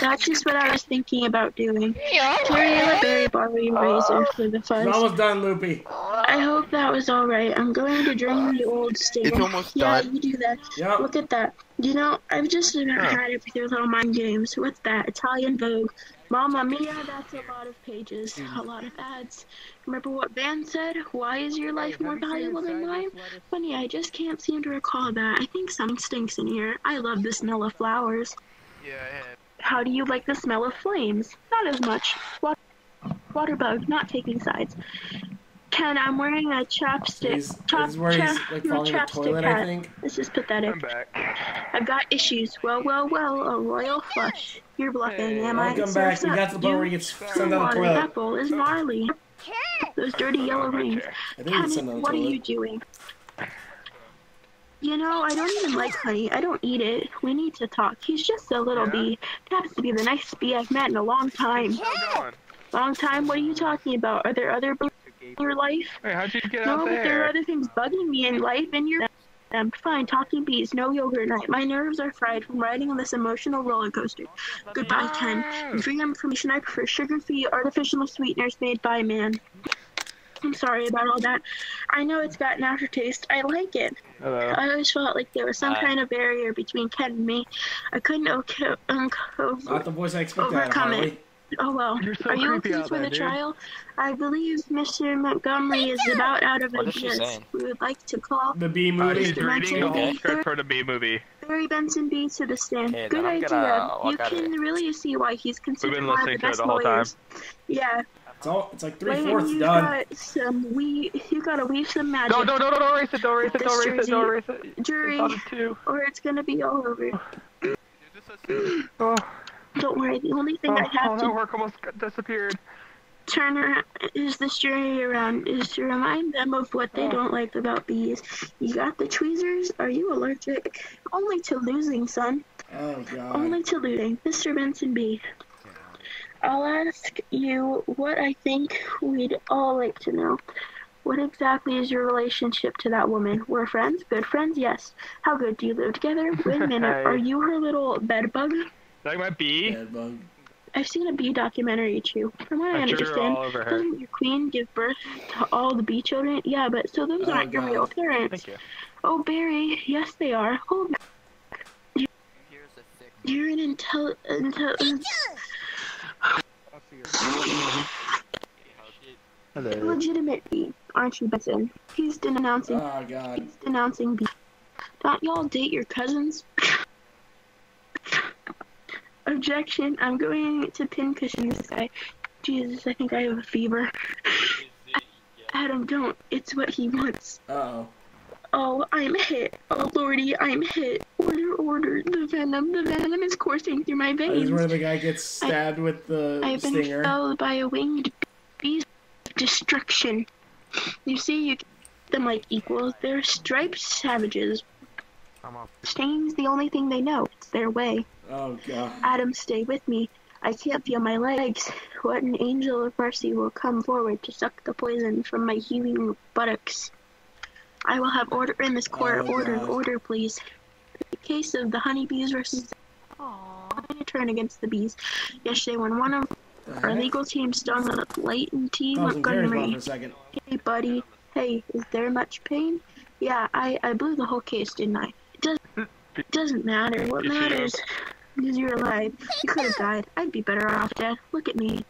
That's just what I was thinking about doing. Yeah. Toriella Berry borrowing uh, razor for the fuzz. It's almost done, Loopy. I hope that was all right. I'm going to drain the old state. It's almost yeah, done. Yeah, you do that. Yep. Look at that. You know, I've just about huh. had it with your little mind games. What's that? Italian Vogue. Mamma mia, that's a lot of pages, a lot of ads. Remember what Van said? Why is your life more valuable than mine? Funny, I just can't seem to recall that. I think something stinks in here. I love the smell of flowers. Yeah, yeah. How do you like the smell of flames? Not as much. Water, water bug, not taking sides. Ken, I'm wearing a chapstick. He's, Chop, he's wearing, cha like, no, chapstick toilet, hat. I think. This is pathetic. I'm back. I've got issues. Well, well, well. A royal flush. You're bluffing, hey, am I? Welcome back. We got to the bowl where he gets sent out of the toilet. That bowl is gnarly. Those dirty yellow rings. Ken, what are you doing? You know, I don't even like honey. I don't eat it. We need to talk. He's just a little yeah. bee. It happens to be the nicest bee I've met in a long time. Long time? What are you talking about? Are there other bees? Your life? Wait, how'd you get no, out there? No, but there are other things bugging me in life, and you're um, fine. Talking bees, no yogurt night. My nerves are fried from riding on this emotional roller coaster. Goodbye, Ken. And for your information, I prefer sugar-free artificial sweeteners made by man. I'm sorry about all that. I know it's got an aftertaste. I like it. Hello. I always felt like there was some Hi. kind of barrier between Ken and me. I couldn't okay, um, over Not the voice I expected overcome it. Really. Oh well, so are you looking for the dude. trial? I believe Mister Montgomery is about out of ideas. We would like to call the Bee Movie. Mister Reading the whole script for the Bee Movie. Barry Benson B to the stand. Okay, Good idea. Gonna, you can really see why he's considered one of the best the lawyers. Time. Yeah. It's, all, it's like three-fourths done. Got some we, you gotta weave some magic. No, no, no, no, don't race it, don't race it, don't race it, don't race it. Jury, or it's gonna be all over. Oh. Don't worry, the only thing oh, I have oh, to- Oh, work almost disappeared. Turn around, is this jury around, is to remind them of what they oh. don't like about bees. You got the tweezers? Are you allergic? Only to losing, son. Oh, God. Only to losing. Mister Benson B. Yeah. I'll ask you what I think we'd all like to know. What exactly is your relationship to that woman? We're friends? Good friends? Yes. How good? Do you live together? Wait a minute, are you her little bed bug? Like my bee? Yeah, bug. I've seen a bee documentary too. From what I, I understand, doesn't your queen give birth to all the bee children? Yeah, but so those oh, aren't God. your real parents. Thank you. Oh, Barry, yes they are. Hold back. Here's a thick You're an intel intelligent. Hello. Legitimate Bee, aren't you, Benson? He's denouncing. Oh God. He's denouncing Bee. Don't y'all date your cousins? Objection! I'm going to pincushion this guy. Jesus, I think I have a fever. Adam, don't. It's what he wants. Uh oh. Oh, I'm hit. Oh, Lordy, I'm hit. Order, order. The venom, the venom is coursing through my veins. Oh, this is where the guy gets stabbed I, with the I've stinger. I've been felled by a winged beast of destruction. You see, you get them like equals. They're striped savages. Shame's the only thing they know. It's their way. Oh, God. Adam, stay with me. I can't feel my legs. What an angel of mercy will come forward to suck the poison from my healing buttocks. I will have order in this court. Oh, order, God. Order, please. The case of the honeybees versus the... Aww. I'm turn against the bees. Yesterday when one of our heck? legal team stung on a latent team Montgomery. Hey, buddy. Hey, is there much pain? Yeah, I, I blew the whole case, didn't I? It doesn't, it doesn't matter. What matters... Because you're alive. You could have died. I'd be better off dead. Look at me.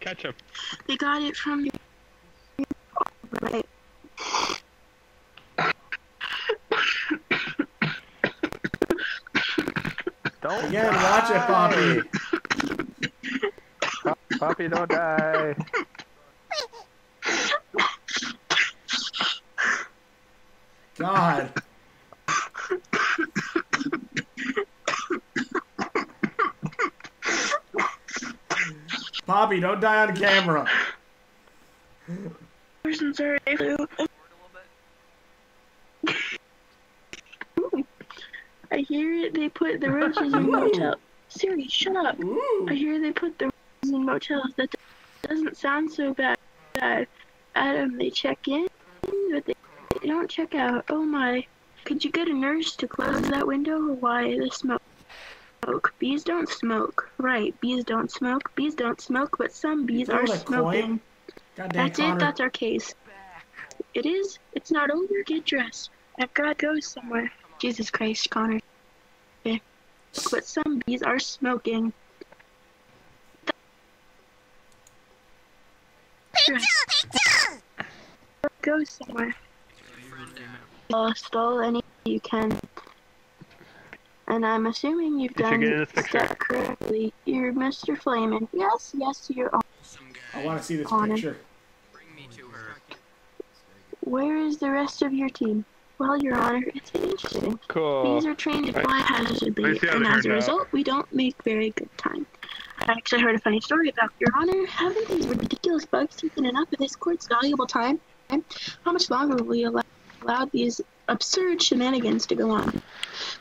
Catch him. They got it from you. Right. Don't Again, die. Watch it, Poppy. Pop Poppy, don't die. God. Poppy, don't die on camera. I'm sorry, I hear they put the roaches in motels. Siri, shut up. Ooh. I hear they put the roaches in motels. That doesn't sound so bad. Adam, they check in, but they don't check out. Oh my. Could you get a nurse to close that window? Why the smoke? Bees don't smoke. Right. Bees don't smoke. Bees don't smoke, but some bees are smoking. That's it. That's our case. It is. It's not over. Get dressed. I've got to go somewhere. Jesus Christ, Connor. Okay. But some bees are smoking. Go somewhere. I'll stall any you can. And I'm assuming you've done this step correctly. You're Mister Flamin. Yes, yes, you're on. I want to see this picture. Bring me to her. Where is the rest of your team? Well, Your Honor, it's interesting. Cool. These are trained to fly hazardly, and as a result, we don't make very good time. I actually heard a funny story about Your Honor. Haven't these ridiculous bugs taken enough of this court's valuable time? How much longer will we allow, allow these absurd shenanigans to go on?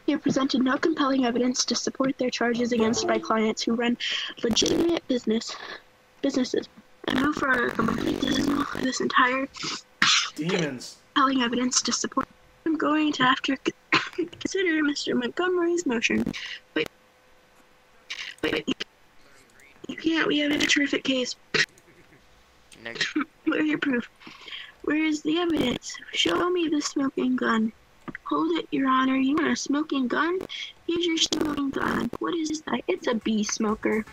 They have presented no compelling evidence to support their charges against my clients who run legitimate business businesses. I move for a complete dismissal of this entire demons compelling evidence to support. I'm going to have to consider Mister Montgomery's motion. Wait, wait, you can't. We have a terrific case. Next. Where are your proof? Where is the evidence? Show me the smoking gun. Hold it, Your Honor. You want a smoking gun? Here's your smoking gun. What is that? It's a bee smoker.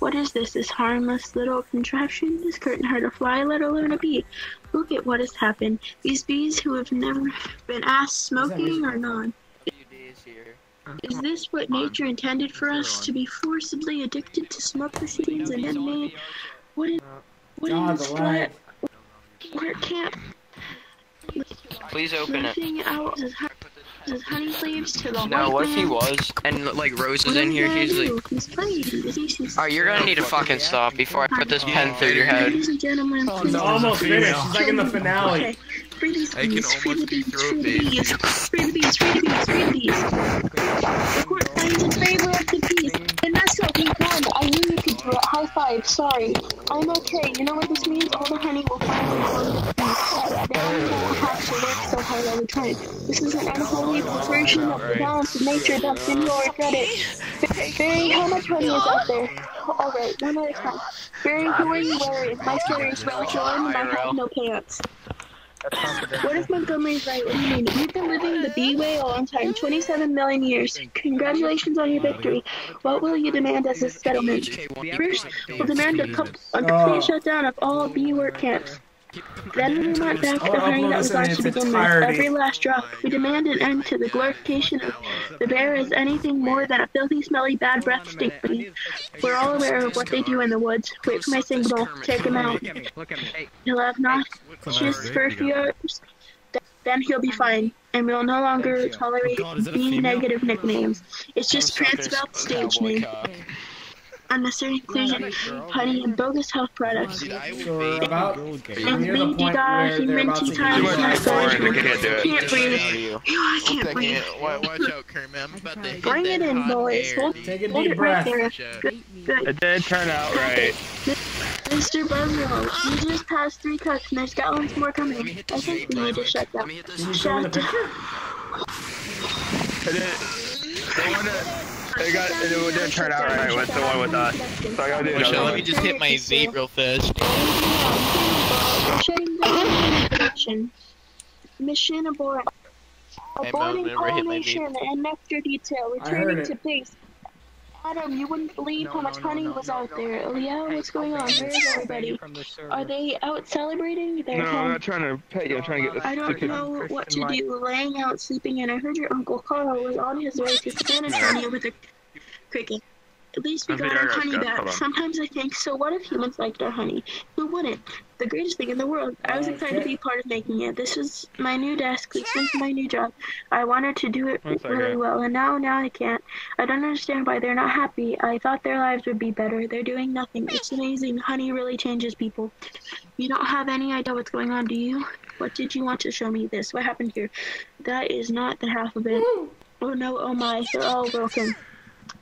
What is this? This harmless little contraption? This couldn't hurt a fly, let alone a bee. Look at what has happened. These bees who have never been asked smoking or non. Is this what nature intended for us, to be forcibly addicted to smoke machines and then made? What is what is this flat? Where can't please open Living it. Out his, his honey leaves to the no, what if he was and like roses in here? He's like, he's he's all right, you're gonna need to fucking stop before I put this oh, pen through your head. Ladies and gentlemen, oh, it's almost finished. She's like in the finale. Okay. Free these bees, free the bees, free the bees, free the bees, free the bees, free the bees. The court finds in favor of the bees. And that's what we found. I knew you could do it. High five. Sorry. I'm okay. You know what this means? All the honey will finally flow. They only don't have to work so hard all the time. This is an unholy perversion of the balance of nature that's in your credit. Barry, how much honey is out there? Alright, one at a time. Barry, who are you wearing? My sweater is well drawn and I have no pants. What if Montgomery's right? What do you mean? We've been living the bee way a long time, twenty-seven million years. Congratulations on your victory. What will you demand as a settlement? First, we'll demand a, com a complete oh. shutdown of all bee work camps. Then we want back the honey that was lost to begin with, every last drop. We demand an end to the glorification of the bear as anything more than a filthy, smelly, bad breath stink bunny. We're all aware of what they do in the woods. Wait for my signal. Take him out. He'll have noxious fur fears. Then he'll be fine, and we'll no longer tolerate these negative nicknames. It's just Pratt's mouth stage name. Unnecessary inclusion, honey, and bogus health products. Sure about and human tea time, human tea time, can't breathe. You. I can't One breathe. Watch out, Kermit. I'm about to Bring it in, boys. Hold, Take a deep hold it breath. right there. It did turn out right. Mister Buzzwell, you just passed three cuts, and there's got ones more coming. I think we need to shut down. Shut down. It, got, it didn't turn out right with the one with us. So I gotta do another one. Let me just hit my Z real fast. Mission abort. Aborting pollination and nectar detail. Returning to base. Adam, you wouldn't believe how much honey was out there. Leo, what's going on? Where is everybody? Are they out celebrating? They're no, home. I'm not trying to pet you. I'm trying to get this. I don't know what to do. Laying out, sleeping, and I heard your Uncle Carl was on his way to San Antonio with a cricket. At least we got our honey back. Sometimes I think, so what if humans liked our honey? Who wouldn't? The greatest thing in the world. I was excited to be part of making it. This is my new desk. This is my new job. I wanted to do it really well, and now, now I can't. I don't understand why they're not happy. I thought their lives would be better. They're doing nothing. It's amazing. Honey really changes people. You don't have any idea what's going on, do you? What did you want to show me this? What happened here? That is not the half of it. Oh no, oh my. They're all broken.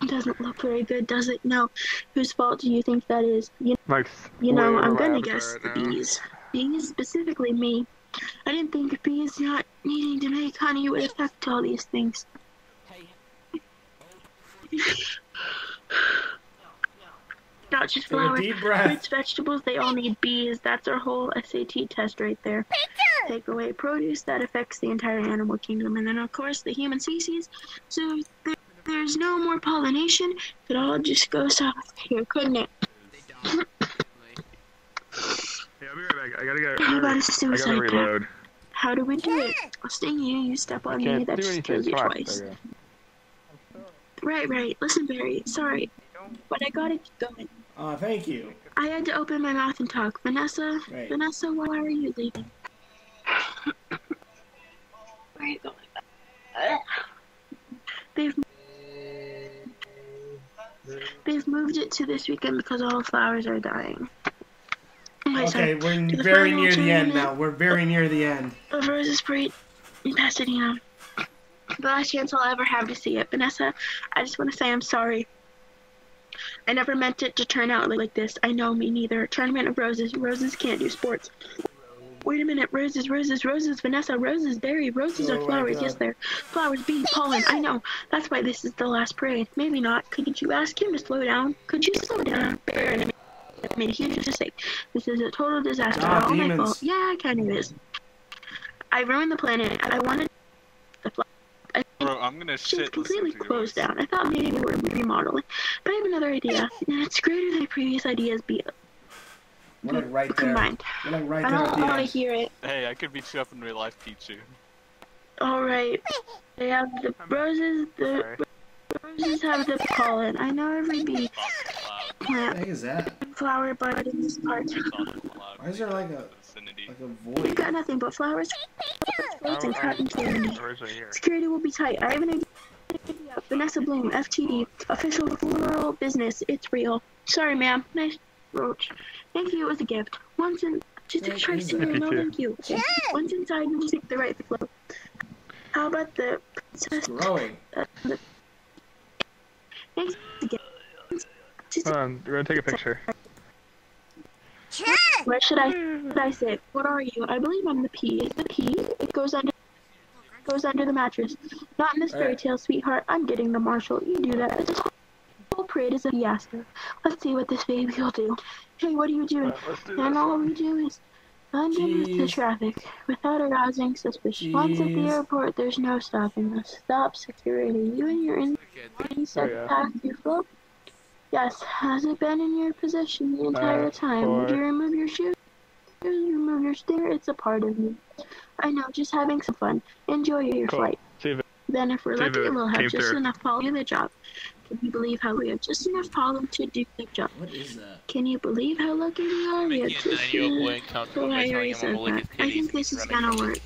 It doesn't look very good, does it? No. Whose fault do you think that is? You, like, you know, I'm gonna guess the bees. Bees, specifically me. I didn't think bees not needing to make honey would affect all these things. Not just flowers, fruits, vegetables, they all need bees. That's our whole S A T test right there. Take away produce, that affects the entire animal kingdom. And then, of course, the human species. So, there's no more pollination, it all just goes south here, couldn't it? Yeah, I'll be right back. I gotta go. How about a suicide I gotta reload. How do we do it? I'll sting you, you step on me, that just kills you twice. Right, right. Listen, Barry, sorry, but I gotta keep going. Aw, uh, thank you. I had to open my mouth and talk. Vanessa, right. Vanessa, why are you leaving? Where are you going? Uh, they've They've moved it to this weekend because all flowers are dying. Okay, okay we're very near the end now. We're very near the end. Of Rose's Parade in Pasadena. The last chance I'll ever have to see it. Vanessa, I just want to say I'm sorry. I never meant it to turn out like this. I know, me neither. Tournament of Roses. Roses can't do sports. Wait a minute, roses, roses, roses, Vanessa, roses, berry, roses oh are flowers, yes they're flowers, bees, pollen, I know, that's why this is the last parade, maybe not, could you ask him to slow down, could you slow down, Baron, I made a huge mistake, this is a total disaster, ah, all demons. my fault, yeah, kind of is, I ruined the planet, I wanted the flower, I Bro, I'm gonna shit completely closed down, I thought maybe we were remodeling, but I have another idea, and it's greater than previous ideas, be We're like right there. Combined. We're like right there. I don't want to hear it. Hey, I could beat you up in real life, Pichu. Alright. They have the roses, the roses have the pollen. I know every bee. What the heck is that? Flower bud in this part. Why is there like a, like a void? We've got nothing but flowers, flowers and cotton candy. Security will be tight. I have an idea. Vanessa Bloom, F T D. Official floral business. It's real. Sorry, ma'am. Nice. Roach. Thank you, it was a gift. Once in just a try to no thank you. Okay. Once inside you take the right flow. How about the princess growing? Uh, the... Thanks just Hold on, we're gonna take a picture. Where should I should I sit? What are you? I believe I'm the pea. It's the pea. It goes under goes under the mattress. Not in this fairy tale, sweetheart. I'm getting the marshal. You do that. It's parade is a fiasco. Let's see what this baby will do. Hey, what are you doing? Right, do and all we do is Underneath the traffic, without arousing suspicion. Jeez. Once at the airport, there's no stopping us. Stop security. You and your insect okay, pack, you float. Yes, has it been in your possession the entire uh, time? Four. Did you remove your shoes? Did you remove your stare? It's a part of me. I know, just having some fun. Enjoy your cool. flight. Then if we're lucky, we'll have just through. enough pollen to do the job. Can you believe how we have just enough pollen to do the job? What is that? Can you believe how lucky we are? We have just enough pollen. I already said that. I think this is gonna work.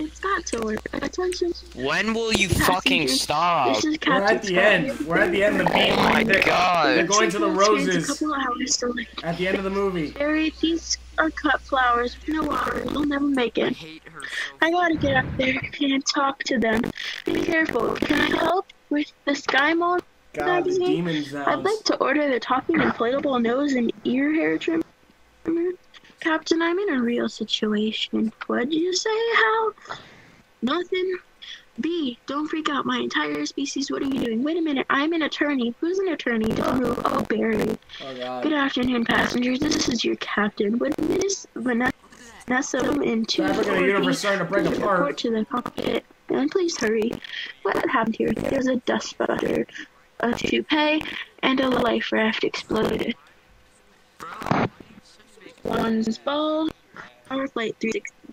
It's got to work. Attention. When will you fucking stop? We're at the end. We're at the end of the beat. Oh my god. They're going to the roses. At the end of the movie. Barry, these are cut flowers. No water. They'll never make it. I gotta get up there and talk to them. Be careful. Can I help with the Sky Mold magazine? I'd like to order the talking inflatable nose and ear hair trimmer. Captain, I'm in a real situation. What'd you say? How? Nothing. B, don't freak out. My entire species. What are you doing? Wait a minute. I'm an attorney. Who's an attorney? Don't move. Oh, Barry. Oh, God. Good afternoon, passengers. This is your captain. Witness Vanessa and two authorities report to the cockpit. And please hurry. What happened here? There's a dust buster, a toupee, and a life raft exploded. One's ball, our flight three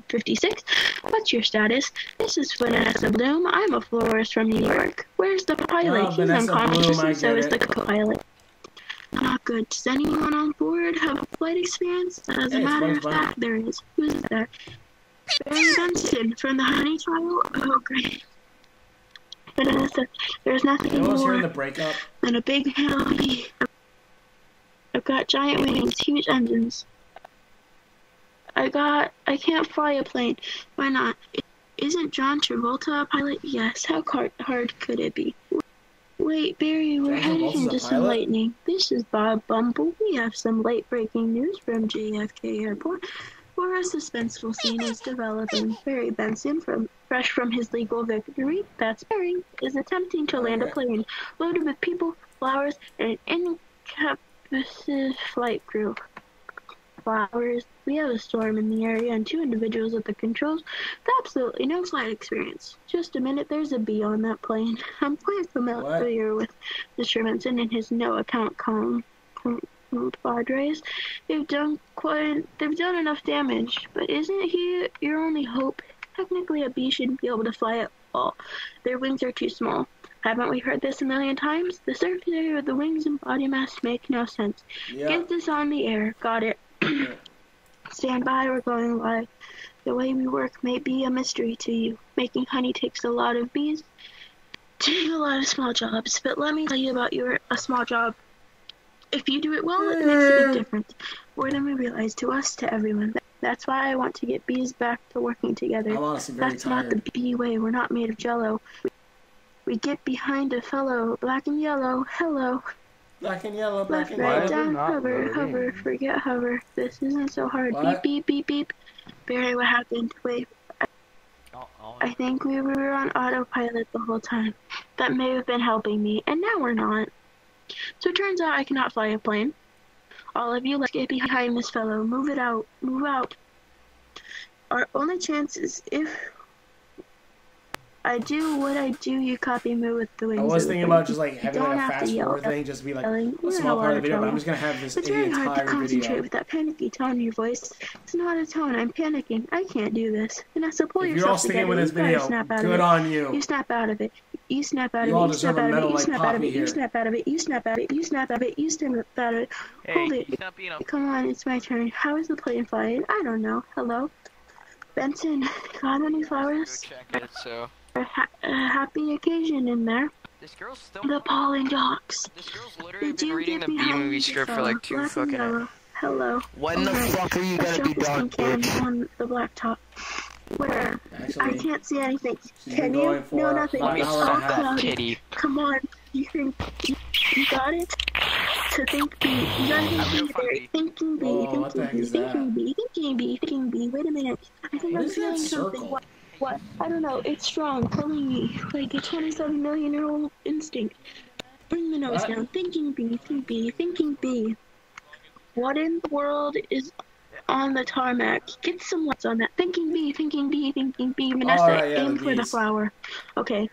fifty-six. What's your status? This is Vanessa Bloom. I'm a florist from New York. Where's the pilot? Oh, He's Vanessa unconscious, Bloom, and so is the co-pilot. Ah, good. Does anyone on board have a flight experience? As a hey, matter of fact, there is. Who is there? Barry Benson from the Honey Trial. Oh, great. Vanessa, there's nothing more the than a big heli. I've got giant wings, huge engines. I got, I can't fly a plane. Why not? Isn't John Travolta a pilot? Yes, how hard could it be? Wait, Barry, we're headed into some lightning. This is Bob Bumble. We have some late-breaking news from J F K Airport, where a suspenseful scene is developing. Barry Benson, from fresh from his legal victory, that's Barry, is attempting to land a plane loaded with people, flowers, and an incapacious flight crew. Flowers. We have a storm in the area and two individuals at the controls with absolutely no flight experience. Just a minute, there's a bee on that plane. I'm quite familiar what? with Mister Benson and his no-account compadres. They've done quite. They've done enough damage, but isn't he your only hope? Technically, a bee shouldn't be able to fly at all. Their wings are too small. Haven't we heard this a million times? The surface area of the wings and body mass make no sense. Yeah. Get this on the air. Got it. Stand by, we're going live. The way we work may be a mystery to you. Making honey takes a lot of bees, take a lot of small jobs, but let me tell you about your a small job. If you do it well, it makes a big difference. More than we realize, to us, to everyone. That's why I want to get bees back to working together. That's not the bee way. We're not made of jello. We get behind a fellow, black and yellow, hello. Black and yellow, black and yellow. Left, right, down, hover, hover, forget hover. This isn't so hard. What? Beep, beep, beep, beep. Barry, what happened? Wait. I, I think we were on autopilot the whole time. That may have been helping me, and now we're not. So it turns out I cannot fly a plane. All of you, let's get behind this fellow. Move it out. Move out. Our only chance is if I do what I do, you copy me with the wings. I was thinking about just like having like a fast forward thing, just be like a small part of the video, but I'm just gonna have this entire video. It's very hard to concentrate with that panicky tone in your voice. It's not a tone, I'm panicking. I can't do this. And I support yourself together. If you're all sticking with this video, good on you. You snap out of it. You snap out of it. You snap out of it. You snap out of it. You snap out of it. You snap out of it. You snap out of it. You snap out of it. Hold it. Come on, it's my turn. How is the plane flying? I don't know. Hello? Benson, got any flowers? A ha a happy occasion in there. This girl's still the pollen dogs. This girl's literally Did been reading the Bee Movie script for like two fucking hours. Hello. When okay. the fuck are you Let's gonna be done, bitch? On the blacktop. Where? Actually, I can't see anything. Can you? No, nothing. Let me stop that cloudy. Kitty. Come on. You think you, you got it? So think B. You gotta think B. Thinking B. Oh, thinking B. Thinking B. Thinking B. Thinking B. Wait a minute. I think what I'm feeling something. What? What? I don't know, it's strong, telling me, like a twenty-seven million year old instinct. Bring the nose what? down, thinking bee, thinking bee, thinking bee. What in the world is on the tarmac. Get some lights on that. Thinking bee, thinking bee, thinking bee. Vanessa, right, yeah, aim for bees. The flower. Okay.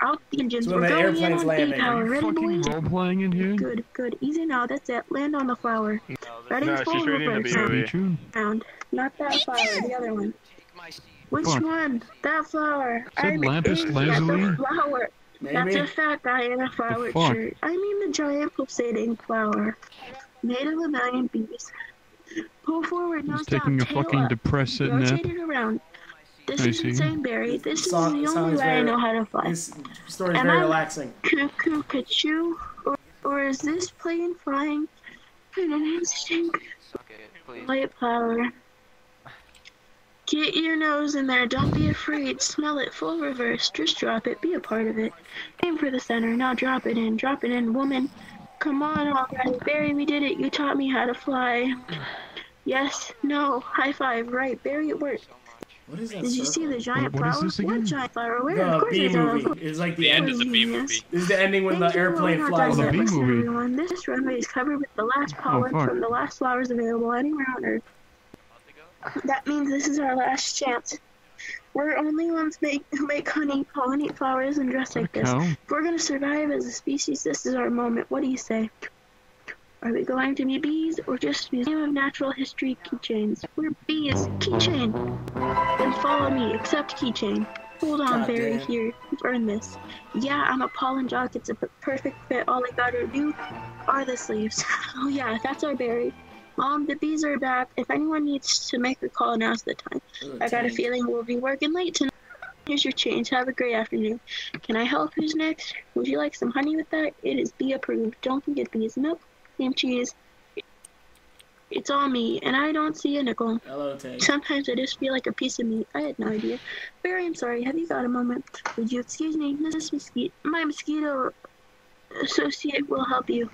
Out the engines. So we're going in on landing. Bee power. Ready, boys? Role playing in here? Good, good. Easy now. That's it. Land on the flower. No, ready, no, she's reading the Bee Movie. Not that flower. The other one. Which Fuck. one? That flower. I'm Lapis Lazuli. Flower. Maybe. That's a fat guy in a flower shirt. I mean the giant pulsating flower. Made of a million bees. Pull forward, no stop, taking a tail fucking depressant nap. Rotate it around. This I is see. insane, Barry. This Song, is the only way very, I know how to fly. This story's Am very I relaxing. Cuckoo, cuckoo, or, or is this plane flying in an instant? Okay, light flower. Get your nose in there, don't be afraid, smell it, full reverse, just drop it, be a part of it. Aim for the center, now drop it in, drop it in, woman. Come on, alright, Barry, we did it, you taught me how to fly. Yes, no, high five, right, Barry, it worked. What is that Did you circle? see the giant what, what flower? Is this again? What giant flower? Where? The Bee Movie. It's like the, the end of the Bee Movie. Yes. This is the ending when Thank the airplane well, flies. Oh, the Bee Movie. Everyone. This runway is covered with the last pollen oh, from the last flowers available anywhere on Earth. That means this is our last chance. We're only ones make make honey, pollinate flowers, and dress like this. If we're gonna survive as a species, this is our moment. What do you say? Are we going to be bees or just Museum of Natural History keychains? We're bees. Keychain. Then follow me. Accept keychain. Hold on, God Barry. Damn. Here, you've earned this. Yeah, I'm a pollen jock. It's a perfect fit. All I gotta do are the sleeves. Oh yeah, that's our Barry. Mom, the bees are back. If anyone needs to make a call, now's the time. Oh, I got a feeling we'll be working late tonight. Here's your change. Have a great afternoon. Can I help? Who's next? Would you like some honey with that? It is bee approved. Don't forget bees milk, cream cheese. It's all me, and I don't see a nickel. Hello, Tay. Sometimes I just feel like a piece of meat. I had no idea. Barry, I'm sorry. Have you got a moment? Would you excuse me? This is mosquito. My mosquito associate will help you.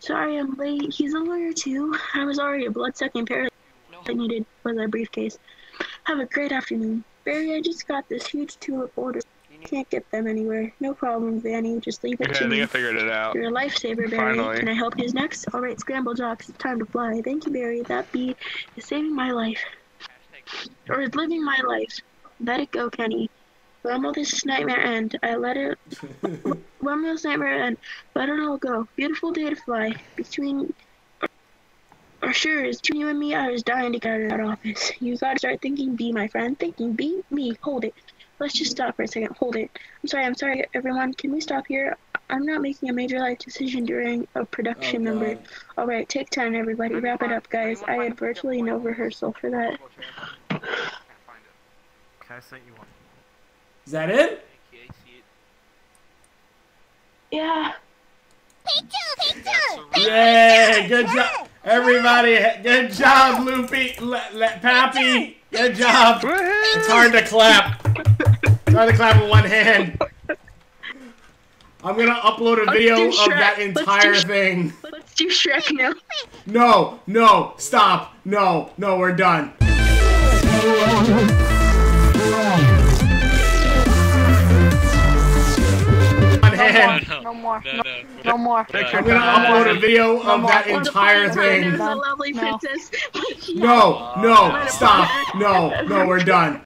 Sorry, I'm late. He's a lawyer, too. I was already a blood-sucking parasite. No. I needed was our briefcase. Have a great afternoon. Barry, I just got this huge tulip order. Can't get them anywhere. No problem, Vanny. Just leave it okay, to me. I think I figured it out. You're a lifesaver, Barry. Finally. Can I help his next? All right, scramble jocks. It's time to fly. Thank you, Barry. That bee is saving my life. Or is living my life. Let it go, Kenny. When will this nightmare end? I let it... When will this nightmare end? Let it all go. Beautiful day to fly. Between... Or sure, it's between you and me, I was dying to get out of that office. You gotta start thinking bee, my friend. Thinking bee? Me. Hold it. Let's just stop for a second. Hold it. I'm sorry, I'm sorry, everyone. Can we stop here? I'm not making a major life decision during a production oh, number. Alright, take time, everybody. Wrap it up, guys. I had virtually no rehearsal for that. Can I send you one? Is that it? Yeah. Picture, picture, picture. Yeah, good job, everybody. Good job, Loopy, Pappy. Good job. It's hard to clap. It's hard to clap with one hand. I'm gonna upload a video of that entire Let's thing. Let's do Shrek now. No, no, stop, no, no, we're done. No, no more. No, no, no, no more. I'm gonna upload a video no of more. that entire thing. No, no, no, stop. No, no, we're done.